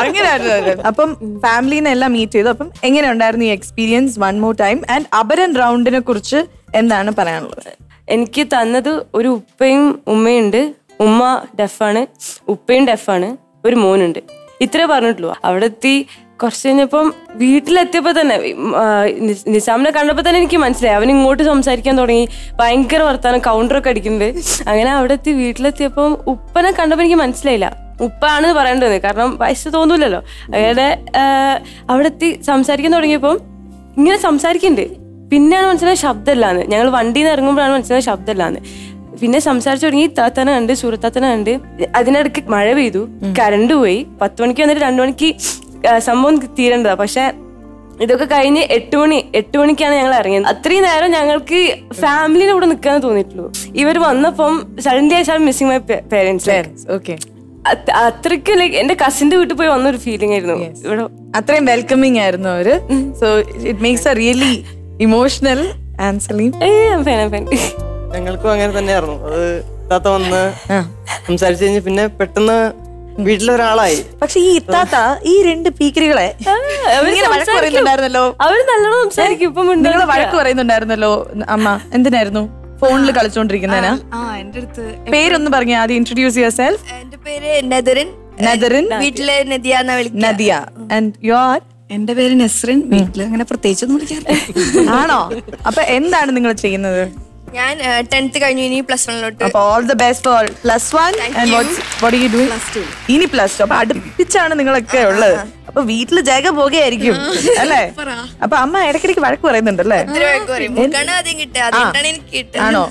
അങ്ങനെയായിരുന്നു. അപ്പം ഫാമിലിനെ എല്ലാം മീറ്റ് ചെയ്തു. അപ്പം എങ്ങനെ ഉണ്ടായിരുന്നു ഈ experience? One more time. And അപരൻ റൗണ്ടിനെ കുറിച്ച് എന്താണ് പറയാനുള്ളത്? എനിക്ക് തന്നത് ഒരു ഉപ്പയും ഉമ്മയുണ്ട്. ഉമ്മ ഡെഫാണ്, ഉപ്പയും ഡെഫാണ്, ഒരു മോനുണ്ട്. ഇത്രേ പറഞ്ഞിട്ടുള്ളൂ. അവിടെ എത്തി കുറച്ച് കഴിഞ്ഞപ്പം വീട്ടിലെത്തിയപ്പോൾ തന്നെ നിസാമിനെ കണ്ടപ്പോൾ തന്നെ എനിക്ക് മനസ്സിലായി അവൻ ഇങ്ങോട്ട് സംസാരിക്കാൻ തുടങ്ങി. ഭയങ്കര വർത്താനം, കൗണ്ടറൊക്കെ അടിക്കുന്നത്. അങ്ങനെ അവിടെ എത്തി വീട്ടിലെത്തിയപ്പം ഉപ്പനെ കണ്ടപ്പോൾ എനിക്ക് മനസ്സിലായില്ല ഉപ്പാണ് പറയേണ്ടത്, കാരണം വയസ്സ് തോന്നൂലല്ലോ. അയാളുടെ അവിടെ എത്തി സംസാരിക്കാൻ തുടങ്ങിയപ്പം ഇങ്ങനെ സംസാരിക്കുന്നുണ്ട്. പിന്നെയാണ് മനസ്സിലായ ശബ്ദമല്ലാന്ന്. ഞങ്ങൾ വണ്ടിയിൽ നിന്ന് ഇറങ്ങുമ്പോഴാണ് മനസ്സിലായ ശബ്ദമല്ലാന്ന്. പിന്നെ സംസാരിച്ചു തുടങ്ങി. താത്തനെ കണ്ട്, സുഹൃത്താത്തനെ കണ്ട്. അതിനിടയ്ക്ക് മഴ പെയ്തു, കറണ്ട് പോയി. പത്ത് മണിക്ക് വന്നിട്ട് രണ്ടു മണിക്ക് സംഭവം തീരേണ്ടതാണ്. പക്ഷെ ഇതൊക്കെ കഴിഞ്ഞ് എട്ട് മണി എട്ട് മണിക്കാണ് ഞങ്ങൾ ഇറങ്ങിയത്. അത്രയും നേരം ഞങ്ങൾക്ക് ഫാമിലിയുടെ കൂടെ നിൽക്കാൻ തോന്നിയിട്ടുള്ളൂ. ഇവർ വന്നപ്പം suddenly I start missing my parents. Okay, അത്രയ്ക്ക് ലൈക്ക് എന്റെ കസിന്റെ വീട്ടിൽ പോയി വന്നൊരു ഫീലിംഗ് ആയിരുന്നു. ഇവിടെ അത്രയും വെൽക്കമിങ് ആയിരുന്നു അവര്. So it makes a really emotional honestly. ഞങ്ങൾക്കും അങ്ങനെ തന്നെയായിരുന്നു. അത് താത്ത വന്ന് സംസാരിച്ചു കഴിഞ്ഞ് പിന്നെ പെട്ടെന്ന് വീട്ടിലൊരാളായി. പക്ഷെ ഈ താത്ത ഈ രണ്ട് പീക്കിരികളെ വഴക്ക് പറയുന്നുണ്ടായിരുന്നല്ലോ. അവര് നല്ലോണം സംസാരിക്കും. ഇപ്പം നിങ്ങള് വഴക്ക് പറയുന്നുണ്ടായിരുന്നല്ലോ അമ്മ, എന്തിനായിരുന്നു? ഫോണിൽ കളിച്ചോണ്ടിരിക്കുന്നതിനാ? എന്റെ അടുത്ത് പേരൊന്ന് പറഞ്ഞ ആദ്യം, ഇൻട്രൊഡ്യൂസ് യുവർ സെൽഫ്. എന്റെ പേര് നെതറിൻ. നെതറിൻ വീട്ടിലെ നദിയ എന്നാ വിളിക്കുന്നത്. നദിയ. And you are? എന്റെ പേര് നസ്റിൻ. വീട്ടില് അങ്ങനെ പ്രത്യേകിച്ചൊന്നും വിളിക്കാറില്ല. ആണോ? അപ്പൊ എന്താണ് നിങ്ങൾ ചെയ്യുന്നത്? ഞാൻ പത്ത് കഴിഞ്ഞു, ഇനി പ്ലസ് വണ്ണിലോട്ട്. അപ്പൊ all the best for plus one. And what are you doing? Plus two. ഇനി പ്ലസ് ടു. അപ്പൊ അടുപ്പിച്ചാണ് നിങ്ങളൊക്കെ ഉള്ളത്. അപ്പൊ വീട്ടില് ജഗ പോകുകയായിരിക്കും അല്ലേ? അപ്പൊ അമ്മ ഇടയ്ക്കിടയ്ക്ക് വഴക്ക് പറയുന്നുണ്ടല്ലേ? ആണോ?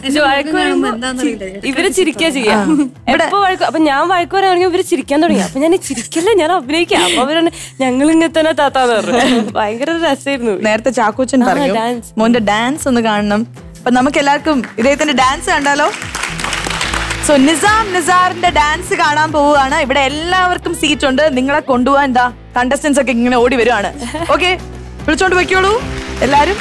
ഇവര് ചിരിക്കാ ചെയ്യാം. അപ്പൊ ഞാൻ വഴക്ക് പറയാണെങ്കിൽ ഇവര് ചിരിക്കാൻ തുടങ്ങി. അപ്പൊ ഞാൻ ചിരിക്കല്ലേ, ഞാൻ അഭിനയിക്കാം. അപ്പൊ അവരാണ് ഞങ്ങൾ ഇങ്ങനെ തന്നെ താത്താന്ന് പറഞ്ഞു. ഭയങ്കര രസമായിരുന്നു. നേരത്തെ ചാക്കോച്ചൻ പറഞ്ഞു മോന്റെ ഡാൻസ് ഒന്ന് കാണണം. അപ്പൊ നമുക്ക് എല്ലാവർക്കും ഇദ്ദേഹത്തിന്റെ ഡാൻസ് കണ്ടാലോ? സോ നിസാം നിസാറിന്റെ ഡാൻസ് കാണാൻ പോവുകയാണ്. ഇവിടെ എല്ലാവർക്കും സീറ്റ് ഉണ്ട്. നിങ്ങളെ കൊണ്ടുപോകാൻ എന്താ കണ്ടസ്റ്റൻസ് ഒക്കെ ഇങ്ങനെ ഓടി വരുവാണ്. ഓക്കെ, വിളിച്ചോണ്ട് വെക്കോളൂ എല്ലാരും.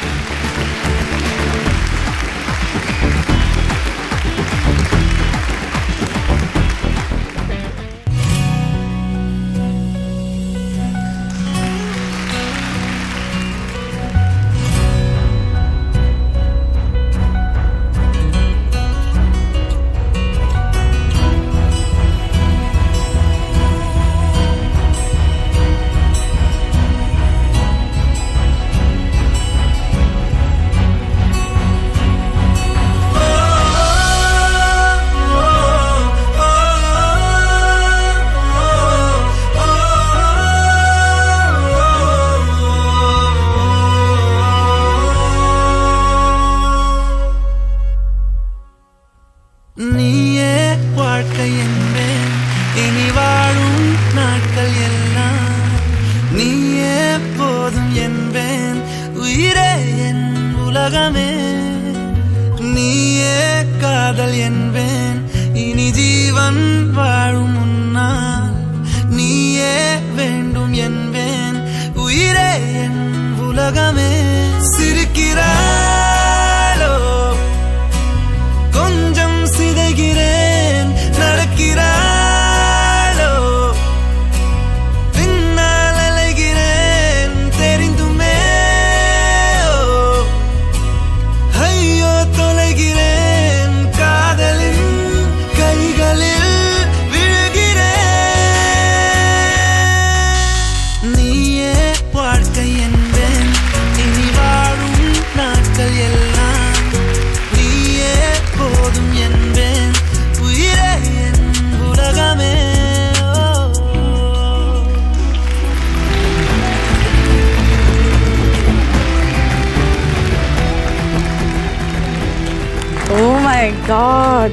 God.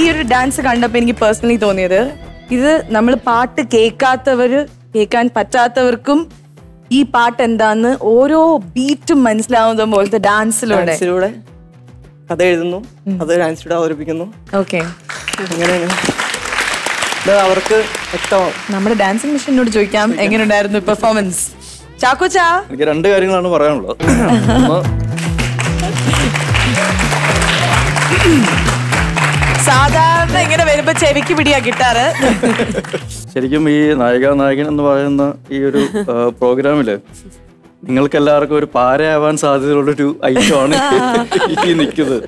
ഈ ഒരു ഡാൻസ് കണ്ടപ്പോൾ എനിക്ക് പേഴ്സണലി തോന്നിയത് ഇത് നമ്മൾ പാട്ട് കേൾക്കാത്തവർ കേൾക്കാൻ പറ്റാത്തവർക്കും ഈ പാട്ട് എന്താന്ന് ഓരോ ബീറ്റും മനസ്സിലാവുന്ന പോലത്തെ ഡാൻസിലൂടെ കഥ എഴുതുന്നു അത് ഡാൻസിലൂടെ അവതരിപ്പിക്കുന്നു. ഓക്കെ അവർക്ക് നമ്മുടെ ഡാൻസിംഗ് മെഷീനോട് ചോദിക്കാം എങ്ങനെയുണ്ടായിരുന്നു പെർഫോമൻസ് ചാക്കോച്ചാ? എനിക്ക് രണ്ട് കാര്യങ്ങളാണ് പറയാനുള്ളത്. സാധാരണ ഇങ്ങനെ വരുമ്പോ ചെവിക്ക് പിടിയാ ഗിറ്റാറ്. ശരിക്കും ഈ നായിക നായകൻ എന്ന് പറയുന്ന ഈ ഒരു പ്രോഗ്രാമില് നിങ്ങൾക്ക് എല്ലാവർക്കും ഒരു പാരയാവാൻ സാധ്യതയുള്ളൊരു ഐറ്റമാണ് ഈ നിൽക്കുന്നത്.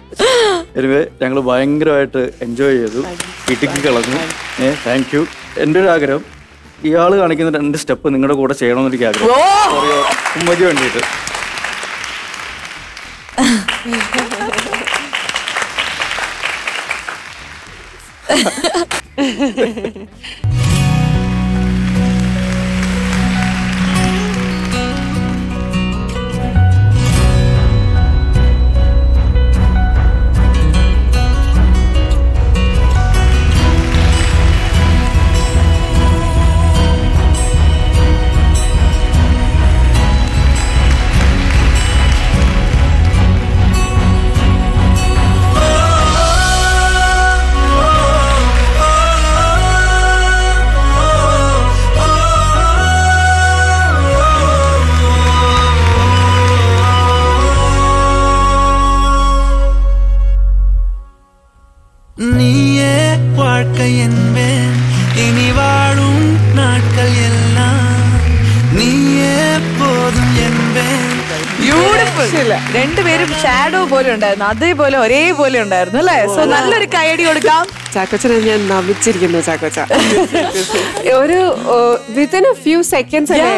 എനിവേ ഞങ്ങൾ ഭയങ്കരമായിട്ട് എൻജോയ് ചെയ്തു, ഇടുക്കി കളഞ്ഞു. ഏ താങ്ക് യു. എൻ്റെ ഒരു ആഗ്രഹം ഇയാൾ കാണിക്കുന്ന രണ്ട് സ്റ്റെപ്പ് നിങ്ങളുടെ കൂടെ ചെയ്യണമെന്ന് എനിക്ക് ആഗ്രഹം വേണ്ടിയിട്ട്. രണ്ടുപേരും ഷാഡോ പോലെ ഉണ്ടായിരുന്നു, അതേപോലെ ഒരേപോലെ ഉണ്ടായിരുന്നു അല്ലേ? സോ നല്ലൊരു കൈയടി കൊടുക്കാം ചാക്കോച്ചനെ. ഞാൻ നമിച്ചിരിക്കുന്നു ചാക്കോച്ച. ഒരു വിത്തിൻ എ ഫ്യൂ സെക്കൻഡ്സ് അല്ലേ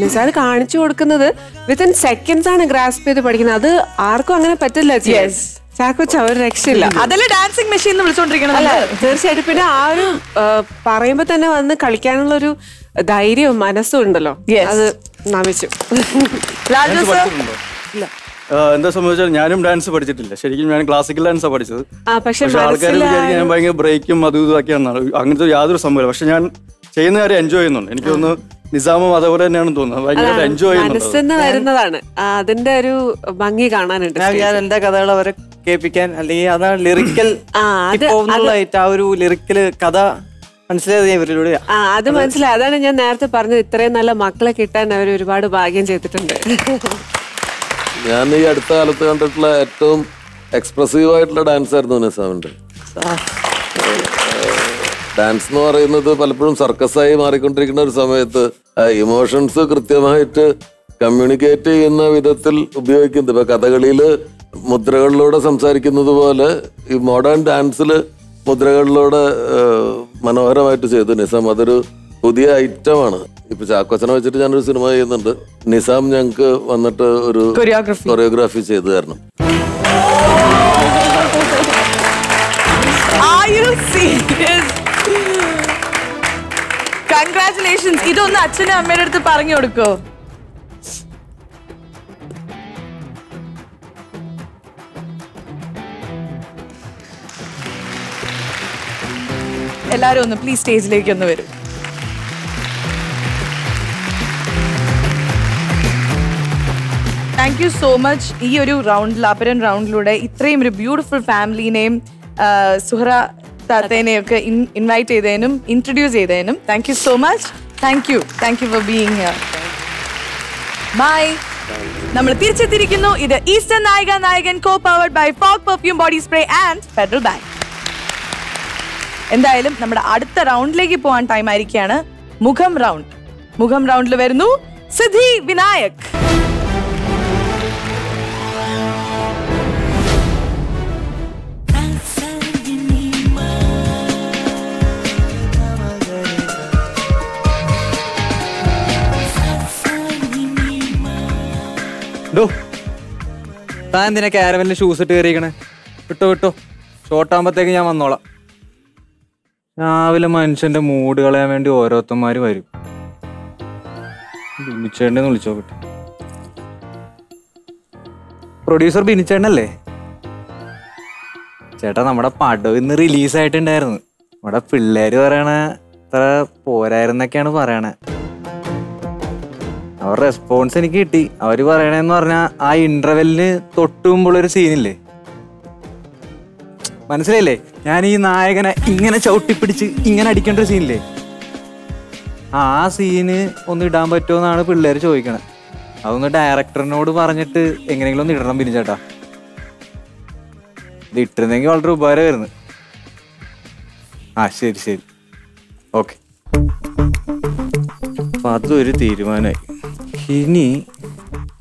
നിസാർ കാണിച്ചു കൊടുക്കുന്നത്, വിത്തിൻ സെക്കൻഡ്സ് ആണ് ഗ്രാസ്പ് ചെയ്ത് പഠിക്കുന്നത്. അത് ആർക്കും അങ്ങനെ പറ്റില്ല ചാക്കോച്ച, ഒരു രക്ഷയില്ല. അതല്ലേ ഡാൻസിങ് മെഷീൻ എന്ന് വിളിച്ചോണ്ടിരിക്കണം. അല്ല തീർച്ചയായിട്ടും. പിന്നെ ആ ഒരു പറയുമ്പോ തന്നെ വന്ന് കളിക്കാനുള്ളൊരു ധൈര്യവും മനസ്സും ഉണ്ടല്ലോ, അത് നമിച്ചു. എന്താ സംബന്ധിച്ചാൽ ഞാനും ഡാൻസ് പഠിച്ചിട്ടില്ല. ശരിക്കും ഞാൻ ക്ലാസിക്കൽ ഡാൻസാ പഠിച്ചത്. പക്ഷെ ആൾക്കാർ വിചാരിക്കും ഞാൻ ഭയങ്കര ബ്രേക്കും അതും ഇതൊക്കെയാണെന്നാണ്. അങ്ങനത്തെ യാതൊരു സംഭവമില്ല. പക്ഷെ ഞാൻ ചെയ്യുന്ന കാര്യം എൻജോയ് ചെയ്യുന്നുണ്ട്. എനിക്ക് തോന്നുന്നു നിസാമും അതേപോലെ തന്നെയാണ് തോന്നുന്നത്, ഭയങ്കരമായിട്ട് എൻജോയ് ചെയ്യുന്നു വരുന്നതാണ്. അതിന്റെ ഒരു ഭംഗി കാണാനുണ്ട്. ഞാൻ എന്റെ കഥകൾ അവരെ കേൾപ്പിക്കാൻ അല്ലെങ്കിൽ അതാണ് ലിറിക്കൽ ആ ഒരു ലിറിക്കല് കഥ മനസ്സിലായത്. ആ അത് മനസ്സിലായി. അതാണ് ഞാൻ നേരത്തെ പറഞ്ഞത്, ഇത്രയും നല്ല മക്കളെ കിട്ടാൻ അവർ ഒരുപാട് ഭാഗ്യം ചെയ്തിട്ടുണ്ട്. ഞാൻ ഈ അടുത്ത കാലത്ത് കണ്ടിട്ടുള്ള ഏറ്റവും എക്സ്പ്രസീവ് ആയിട്ടുള്ള ഡാൻസ് ആയിരുന്നു നസാമിന്റെ. ഡാൻസ് എന്ന് പറയുന്നത് പലപ്പോഴും സർക്കസായി മാറിക്കൊണ്ടിരിക്കുന്ന ഒരു സമയത്ത് ഇമോഷൻസ് കൃത്യമായിട്ട് കമ്മ്യൂണിക്കേറ്റ് ചെയ്യുന്ന വിധത്തിൽ ഉപയോഗിക്കുന്നത്. ഇപ്പൊ കഥകളിയില് മുദ്രകളിലൂടെ സംസാരിക്കുന്നത് പോലെ ഈ മോഡേൺ ഡാൻസിൽ മുദ്രകളിലൂടെ മനോഹരമായിട്ട് ചെയ്തു നിസാം. അതൊരു പുതിയ ഐറ്റമാണ്. ഇപ്പൊ ചാക്കോച്ചനെ വെച്ചിട്ട് ഞാനൊരു സിനിമ ചെയ്യുന്നുണ്ട്. നിസാം ഞങ്ങൾക്ക് വന്നിട്ട് ഒരു കൊറിയോഗ്രാഫി ചെയ്തു തരണം. കൺഗ്രാറ്റുലേഷൻസ്. ഇതൊന്ന് അച്ഛനും അമ്മയുടെ അടുത്ത് പറഞ്ഞു കൊടുക്കോ? എല്ലാരും ഒന്ന് പ്ലീസ് സ്റ്റേജിലേക്ക് ഒന്ന് വരും. Thank you so much. ഈ ഒരു റൗണ്ടിൽ അപരൻ റൗണ്ടിലൂടെ ഇത്രയും ഒരു ബ്യൂട്ടിഫുൾ ഫാമിലിനെയും സുഹറ താത്തേനെയും ഒക്കെ ഇൻവൈറ്റ് ചെയ്തതിനും ഇൻട്രൊഡ്യൂസ് ചെയ്തതിനും thank you so much. Thank you thank you for being here. Bye. നമ്മൾ തിരിച്ചെത്തിയിരിക്കുന്നു. ഇത് Eastern Nayika Nayakan co powered by Fogg perfume body spray and Federal Bank. എന്തായാലും നമ്മുടെ അടുത്ത റൗണ്ടിലേക്ക് പോകാൻ ടൈം ആയിരിക്കുകയാണ്. മുഖം റൗണ്ട്. മുഖം റൗണ്ടിൽ വരുന്നു സിദ്ധി വിനായക്. താൻ എന്തിനാ കാരവനിൽ ഷൂസ് ഇട്ട് കയറിയിരിക്കണേ? വിട്ടോ വിട്ടോ, ഷോട്ടാകുമ്പോഴത്തേക്ക് ഞാൻ വന്നോളാം. രാവിലെ മനുഷ്യന്റെ മൂഡ് കളയാൻ വേണ്ടി ഓരോരുത്തന്മാര് വരും. ബിനിച്ചേട്ടനെ വിളിച്ചോ കിട്ടി. പ്രൊഡ്യൂസർ ബിനിച്ചേട്ടനല്ലേ? ചേട്ടാ നമ്മുടെ പടം ഇന്ന് റിലീസായിട്ടുണ്ടായിരുന്നു. നമ്മുടെ പിള്ളേർ പറയണ ഇത്ര പോരായിരുന്നൊക്കെയാണ് പറയണേ. അവരുടെ റെസ്പോൺസ് എനിക്ക് കിട്ടി. അവർ പറയണേന്ന് പറഞ്ഞാൽ ആ ഇൻ്റർവെല്ലിന് തൊട്ട് മുമ്പുള്ളൊരു സീനില്ലേ, മനസ്സിലായില്ലേ? ഞാൻ ഈ നായകനെ ഇങ്ങനെ ചവിട്ടിപ്പിടിച്ച് ഇങ്ങനെ അടിക്കേണ്ട ഒരു സീനില്ലേ, ആ സീന് ഒന്ന് ഇടാൻ പറ്റുമോ എന്നാണ് പിള്ളേർ ചോദിക്കണത്. അതൊന്ന് ഡയറക്ടറിനോട് പറഞ്ഞിട്ട് എങ്ങനെയെങ്കിലും ഒന്ന് ഇടണം പിന്നെ ചേട്ടാ. ഇത് ഇട്ടിരുന്നെങ്കിൽ വളരെ ഉപകാരമായിരുന്നു. ആ ശരി ശരി ഓക്കെ. അപ്പം അതൊരു തീരുമാനമായി. ഇനി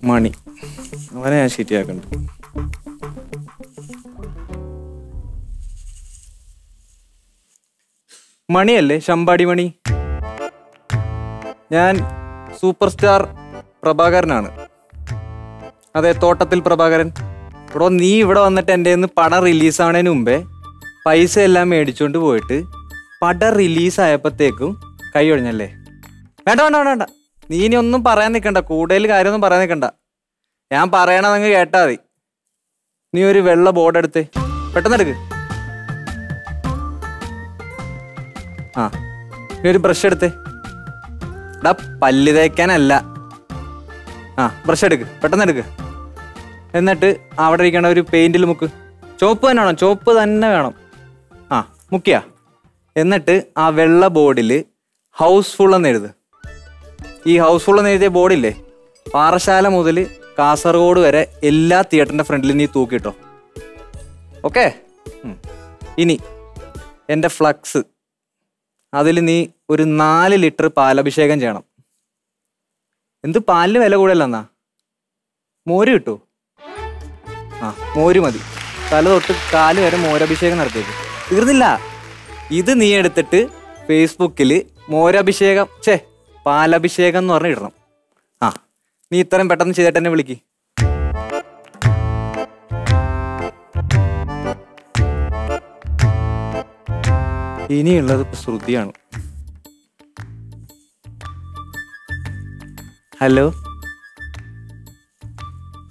മണി അവനെ ഞാൻ ശരിയാക്കണ്ട. മണിയല്ലേ ശമ്പാടി മണി. ഞാൻ സൂപ്പർ സ്റ്റാർ പ്രഭാകരനാണ്. അതെ, തോട്ടത്തിൽ പ്രഭാകരൻ. ഇവിടെ നീ ഇവിടെ വന്നിട്ട് എൻ്റെ നിന്ന് പടം റിലീസാവണതിന് മുമ്പേ പൈസ എല്ലാം മേടിച്ചുകൊണ്ട് പോയിട്ട് പടം റിലീസായപ്പോഴത്തേക്കും കൈ ഒഴിഞ്ഞല്ലേ. വേണ്ട വേണ്ട വേണ്ട വേണ്ട, നീ ഇനി ഒന്നും പറയാൻ നിൽക്കണ്ട, കൂടുതൽ കാര്യമൊന്നും പറയാൻ നിൽക്കണ്ട. ഞാൻ പറയണതങ്ങ് കേട്ടാൽ മതി. നീ ഒരു വെള്ള ബോർഡ് എടുത്ത് പെട്ടെന്നെടുക്ക്. ആ നീ ഒരു ബ്രഷ് എടുത്ത്. എടാ പല്ല് തേക്കാനല്ല. ആ ബ്രഷ് എടുക്ക്, പെട്ടെന്നെടുക്ക്. എന്നിട്ട് അവിടെ ഇരിക്കണ ഒരു പെയിൻറ്റിൽ മുക്ക്. ചുവപ്പ് തന്നെ വേണം, ചുവപ്പ് തന്നെ വേണം. ആ മുക്കിയ. എന്നിട്ട് ആ വെള്ള ബോർഡിൽ ഹൗസ്ഫുൾ എന്ന് എഴുത്. ഈ ഹൗസ്ഫുൾ എന്ന് എഴുതിയ ബോർഡില്ലേ, പാറശാല മുതൽ കാസർഗോഡ് വരെ എല്ലാ തിയേറ്ററിൻ്റെ ഫ്രണ്ടിലും നീ തൂക്കിട്ടോ. ഓക്കെ. ഇനി എൻ്റെ ഫ്ലക്സ്, അതിൽ നീ ഒരു നാല് ലിറ്റർ പാലഭിഷേകം ചെയ്യണം. എന്ത് പാലിന് വില കൂടുതലെന്നാ? മോര് കിട്ടുമോ? ആ മോര് മതി. തല തൊട്ട് കാല് വരെ മോരഭിഷേകം നടത്തിയത്. തീർന്നില്ല, ഇത് നീ എടുത്തിട്ട് ഫേസ്ബുക്കിൽ മോരഭിഷേകം ചേ പാലഭിഷേകം എന്ന് പറഞ്ഞ് ഇടണം. ആ നീ ഇത്രയും പെട്ടെന്ന് ചെയ്തിട്ട് എന്നെ വിളിക്ക്. ഇനിയുള്ളത് ശ്രുതിയാണ്. ഹലോ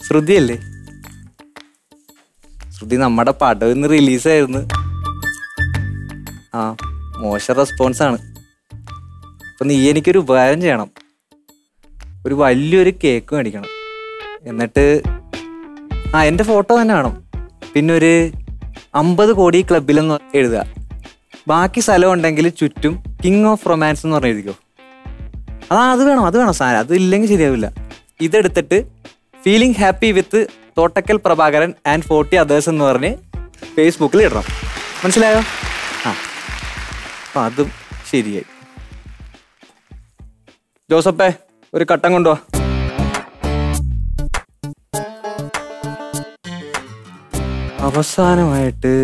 ശ്രുതിയല്ലേ? ശ്രുതി നമ്മുടെ പടം ഇന്ന് റിലീസായിരുന്നു. ആ മോശം റെസ്പോൺസാണ്. അപ്പം നീ എനിക്കൊരു ഉപകാരം ചെയ്യണം. ഒരു വലിയൊരു കേക്ക് മേടിക്കണം. എന്നിട്ട് ആ എൻ്റെ ഫോട്ടോ തന്നെ വേണം. പിന്നെ ഒരു അമ്പത് കോടി ക്ലബിലെന്ന് എഴുതുക. ബാക്കി സ്ഥലം ഉണ്ടെങ്കിൽ ചുറ്റും കിങ് ഓഫ് റൊമാൻസ് എന്ന് പറഞ്ഞ് എഴുതിക്കോ. അതാ അത് വേണം, അത് വേണം സാധനം. അത് ഇല്ലെങ്കിൽ ശരിയാവില്ല. ഇതെടുത്തിട്ട് feeling happy with Thottakkal Prabhakaran and forty others എന്ന് പറഞ്ഞ് ഫേസ്ബുക്കിൽ ഇടണം. മനസ്സിലായോ? ആ അപ്പം അതും ശരിയായി. ജോസഫേ ഒരു കട്ടൻ കൊണ്ടുവാ. അവസാനമായിട്ട്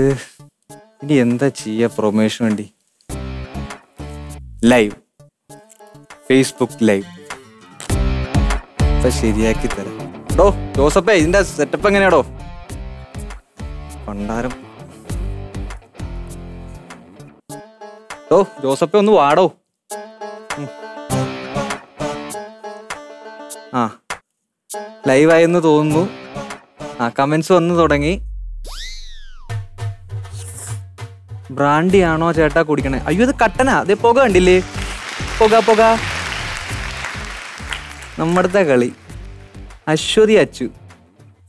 ഇനി എന്താ ചെയ്യുക പ്രൊമോഷന് വേണ്ടി? ലൈവ്, ഫേസ്ബുക്ക് ലൈവ് ഇപ്പം ശരിയാക്കി തരാം. ഡോ ജോസഫേ ഇതിൻ്റെ സെറ്റപ്പ് എങ്ങനെയാടോ? പണ്ടാരം ഡോ ജോസഫേ ഒന്ന് വാടോ. ആ ലൈവായെന്ന് തോന്നുന്നു. ആ കമൻസ് വന്നു തുടങ്ങി. ബ്രാൻഡി ആണോ ചേട്ടാ കുടിക്കണേ? അയ്യോ ഇത് കട്ടനാ. അതേ പുക കണ്ടില്ലേ? പുക പുക നമ്മുടെ കളി. അശ്വതി അച്ചു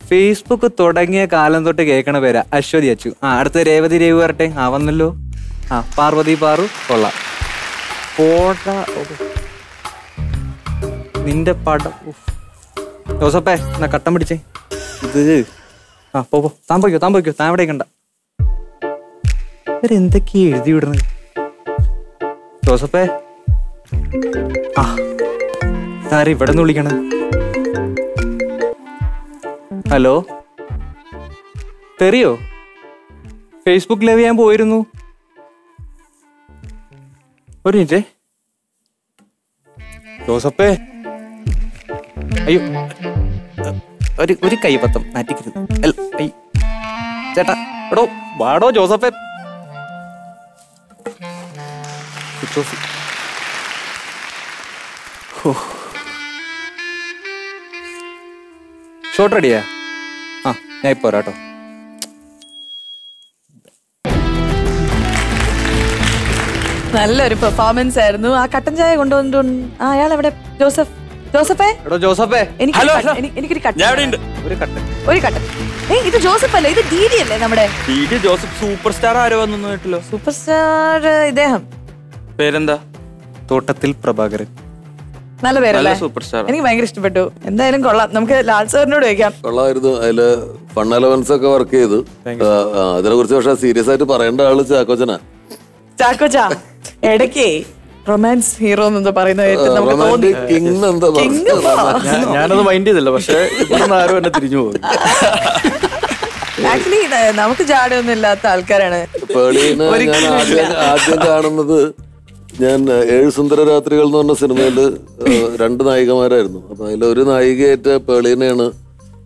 ഫേസ്ബുക്ക് തുടങ്ങിയ കാലം തൊട്ട് കേൾക്കണ പേരാ അശ്വതി അച്ചു. ആ അടുത്ത രേവതി രേവ് വരട്ടെ. ആ വന്നല്ലോ. ആ പാർവതി പാറു കൊള്ളാം. ഫോട്ടോ നിന്റെ പടം ജോസഫേ എന്നാ കട്ടം പിടിച്ചേ ഇത്. ആ പോ പോ. താൻ പോയിക്കോ താൻ പോയിക്കോ താൻ എവിടേക്കണ്ട. ഇവരെന്തൊക്കെയാ എഴുതി വിടണത് ജോസഫേ? ആ ആരെ ഇവിടെ നിന്ന് വിളിക്കണേ? ഹലോ തെറിയോ? ഫേസ്ബുക്ക് ലൈവ് ഞാൻ പോയിരുന്നു. ഒരു മിനിറ്റേ ജോസഫേ. അയ്യോ ഒരു ഒരു കൈപത്തം നാറ്റിക്കരുത്. അല്ല അയ്യ ചേട്ടാ എടോ വാടോ ജോസഫേ. ഷോട്ട് റെഡിയാ? ആ ഞാൻ ഇപ്പോ വരാട്ടോ. നല്ലൊരു പെർഫോമൻസ് ആയിരുന്നു. ആ കട്ടൻ ചായ കൊണ്ടുവന്നു അയാൾ അവിടെ ജോസഫ് ജോസഫേ ജോസഫേ എനിക്കൊരു ഒരു കട്ടൻ. ഏയ് ഇത് ജോസഫ് അല്ലേ, ഇത് ഡീഡി അല്ലേ നമ്മുടെ ഡീഡി ജോസഫ് സൂപ്പർ സ്റ്റാർ. ആരോ വന്നു കേട്ടല്ലോ സൂപ്പർ സ്റ്റാർ. ഇദ്ദേഹം പേരെന്താ? തോട്ട തിൽ പ്രഭാകരൻ. നല്ല പേരല്ലേ, സൂപ്പർ സ്റ്റാർ. എനിക്ക് ഭയങ്കര ഇഷ്ടപ്പെട്ടു. എന്തായാലും കൊള്ളാം. നമുക്ക് ലാൽ സാറിനോട് ചോദിക്കാം. കൊള്ളായിരുന്നു. അതില് ഫൺ എലവൻസ് ഒക്കെ വർക്ക് ചെയ്തു. അതിനെ കുറിച്ച് പക്ഷെ സീരിയസ് ആയിട്ട് പറയേണ്ട ആള് ചാക്കോച്ചനാ. ചാക്കോച്ചാ ഇടയ്ക്ക് റൊമാൻസ് ഹീറോ എന്തോ പറയുന്ന ഞാനത് മൈൻഡ് ചെയ്തില്ല, പക്ഷെ ആരും എന്നെ തിരിഞ്ഞു പോകും. ആക്ച്വലി നമുക്ക് ജാടയൊന്നും ഇല്ലാത്ത ആൾക്കാരാണ്. ആദ്യം കാണുന്നത് ഞാൻ ഏഴ് സുന്ദര രാത്രികൾ എന്ന് പറഞ്ഞ സിനിമയില് രണ്ട് നായികമാരായിരുന്നു. അപ്പൊ അതിലൊരു നായികയായിട്ട് പേളീനെയാണ്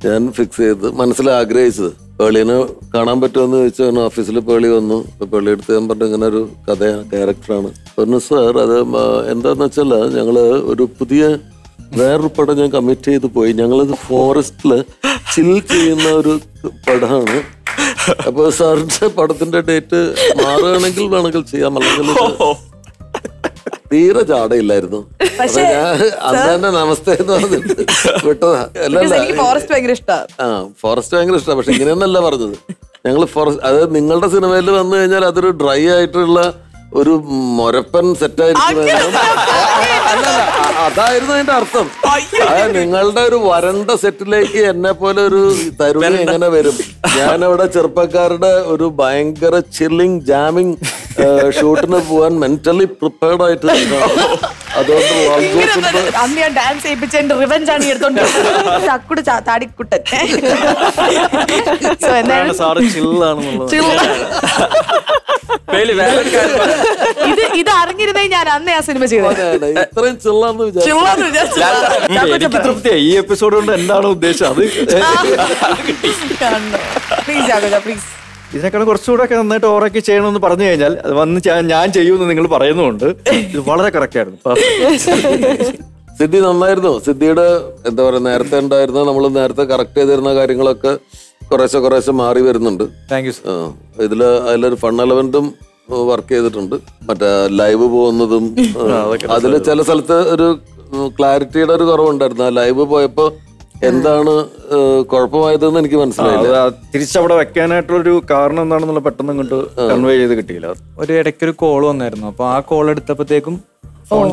ഞാൻ ഫിക്സ് ചെയ്തത്, മനസ്സിലാഗ്രഹിച്ചത്. പേളീനെ കാണാൻ പറ്റുമെന്ന് ചോദിച്ചാൽ ഓഫീസിൽ പേളി വന്നു. അപ്പൊ പേളി എടുത്ത് ഞാൻ പറഞ്ഞു ഇങ്ങനെ ഒരു കഥയാണ്, ക്യാരക്ടറാണ്. പറഞ്ഞു സാർ അത് എന്താന്ന് വെച്ചാൽ ഞങ്ങള് ഒരു പുതിയ വേറൊരു പടം ഞാൻ കമ്മിറ്റ് ചെയ്ത് പോയി, ഞങ്ങളത് ഫോറസ്റ്റില് ചിൽ ചെയ്യുന്ന ഒരു പടമാണ്. അപ്പൊ സാറിന്റെ പടത്തിന്റെ ഡേറ്റ് മാറുകയാണെങ്കിൽ വേണമെങ്കിൽ ചെയ്യാം, അല്ലെങ്കിൽ തീരെ ചാടയില്ലായിരുന്നു. പക്ഷേ അന്നെ നമസ്തേ എന്ന് പറഞ്ഞിട്ട് വിട്ടതാ. ഫോറസ്റ്റ് ഭയങ്കര ഇഷ്ടമാണ്. ആ ഫോറസ്റ്റ് ഭയങ്കര ഇഷ്ടമാണ്. പക്ഷെ ഇങ്ങനെയൊന്നല്ല പറഞ്ഞത് ഞങ്ങൾ. ഫോറസ്റ്റ് അത് നിങ്ങളുടെ സിനിമയിൽ വന്നു കഴിഞ്ഞാൽ അതൊരു ഡ്രൈ ആയിട്ടുള്ള ഒരു മൊരപ്പൻ സെറ്റായിരിക്കും. അതായിരുന്നു അതിന്റെ അർത്ഥം. അതായത് നിങ്ങളുടെ ഒരു വരണ്ട സെറ്റിലേക്ക് എന്നെ പോലെ ഒരു തരുണി എങ്ങനെ വരും? ഞാനവിടെ ചെറുപ്പക്കാരുടെ ഒരു ഭയങ്കര ചില്ലിങ് ജാമിങ് ഷൂട്ടിന് പോവാൻ മെന്റലി പ്രിപ്പയർഡ് ആയിട്ട് ഇത് ഇത് അറിഞ്ഞിരുന്നേ ഞാൻ അന്നേ ആ സിനിമ ചെയ്തത്. ഇത്രയും ചില്ലാന്ന് വിചാരിച്ചു. തൃപ്തിയായി. ഈ എപ്പിസോഡ് കൊണ്ട് എന്താണ് ഉദ്ദേശം അത് പ്ലീസ്. ഇതിനേക്കാളും കുറച്ചുകൂടെ ഒക്കെ നന്നായിട്ട് ഓറൊക്കെ ചെയ്യണമെന്ന് പറഞ്ഞു കഴിഞ്ഞാൽ അത് വന്ന് ഞാൻ ചെയ്യുമെന്ന് നിങ്ങൾ പറയുന്നുണ്ട്. ഇത് വളരെ കറക്റ്റായിരുന്നു. സിദ്ധി നന്നായിരുന്നു. സിദ്ധിയുടെ എന്താ പറയുക, നേരത്തെ ഉണ്ടായിരുന്ന നമ്മൾ നേരത്തെ കറക്റ്റ് ചെയ്തിരുന്ന കാര്യങ്ങളൊക്കെ കുറേശ്ശെ കുറേശ്ശെ മാറി വരുന്നുണ്ട്. Thank you sir. ഇതിൽ അതിലൊരു ഫൺ എലമെന്റും വർക്ക് ചെയ്തിട്ടുണ്ട്. മറ്റേ ലൈവ് പോകുന്നതും അതിൽ ചില സ്ഥലത്ത് ഒരു ക്ലാരിറ്റിയുടെ ഒരു കുറവുണ്ടായിരുന്നു. ആ ലൈവ് പോയപ്പോൾ എന്താണ് കുഴപ്പമായതെന്ന് എനിക്ക് മനസ്സിലായില്ല. തിരിച്ചവിടെ വെക്കാനായിട്ടുള്ളൊരു കാരണം എന്താണെന്നുള്ള പെട്ടെന്ന് അങ്ങോട്ട് കൺവേ ചെയ്ത് കിട്ടിയില്ല. ഒരു ഇടയ്ക്കൊരു കോൾ വന്നായിരുന്നു. അപ്പൊ ആ കോൾ എടുത്തപ്പോഴത്തേക്കും ഫോൺ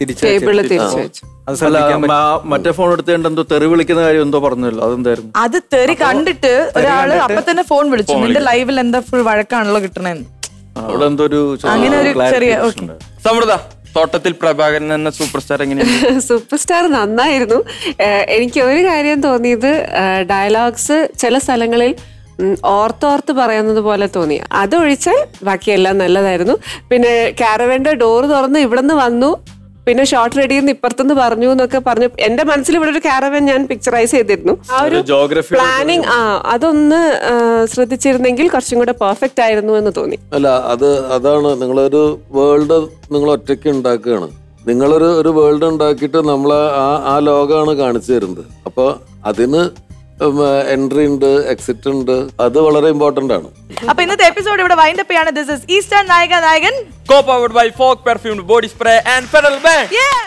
തിരിച്ചു. മറ്റേ ഫോൺ എടുത്തുകൊണ്ട് എന്തോ തെറി വിളിക്കുന്ന കാര്യം എന്തോ പറഞ്ഞല്ലോ, അതെന്തായിരുന്നു? അത് തെറി കണ്ടിട്ട് ഒരാള് അപ്പൊ തന്നെ ഫോൺ വിളിച്ചു, നിന്റെ ലൈവിൽ എന്താ ഫുൾ വഴക്കാണല്ലോ കിട്ടണെന്ന്. അവിടെ എന്തോ ഒരു അങ്ങനെ ഒരു ചെറിയ സമൃദ്ധ തോട്ടത്തിൽ പ്രഭാകരൻ എന്ന സൂപ്പർ സ്റ്റാർ എങ്ങനെയാണ്? സൂപ്പർ സ്റ്റാർ നന്നായിരുന്നു. എനിക്ക് ഒരു കാര്യം തോന്നിയത് ഡയലോഗ്സ് ചില സ്ഥലങ്ങളിൽ ഓർത്തോർത്ത് പറയുന്നത് പോലെ തോന്നി. അതൊഴിച്ച് ബാക്കിയെല്ലാം നല്ലതായിരുന്നു. പിന്നെ കാരവന്റെ ഡോറ് തുറന്ന് ഇവിടെ നിന്ന് വന്നു, പിന്നെ ഷോർട്ട് റെഡിന്ന് ഇപ്പുറത്തുനിന്ന് പറഞ്ഞു എന്നൊക്കെ പറഞ്ഞു. എന്റെ മനസ്സിൽ ഇവിടെ ഒരു കാരവൻ ഞാൻ പിക്ചറൈസ് ചെയ്തിരുന്നു. ആ ഒരു പ്ലാനിങ് ആ അതൊന്ന് ശ്രദ്ധിച്ചിരുന്നെങ്കിൽ കുറച്ചും കൂടെ പെർഫെക്റ്റ് ആയിരുന്നു എന്ന് തോന്നി. അല്ല അത് അതാണ്, നിങ്ങളൊരു വേൾഡ് നിങ്ങൾ ഒറ്റയ്ക്ക് ഉണ്ടാക്കുകയാണ്. നിങ്ങളൊരു ഒരു വേൾഡ് ഉണ്ടാക്കിയിട്ട് നമ്മൾ ആ ആ ലോകമാണ് കാണിച്ചു തരുന്നത്. അപ്പോൾ അതിന് എൻട്രി ഉണ്ട്, എക്സിറ്റ് ഉണ്ട്. അത് വളരെ ഇമ്പോർട്ടന്റ് ആണ്. അപ്പോൾ ഇന്നത്തെ എപ്പിസോഡ് ഇവിടെ വൈൻഡ് അപ്പ് ചെയ്യാണ്. This is Eastern Nayika Nayakan, co-powered by Fogg Perfume Body Spray and Federal Bank. Yeah!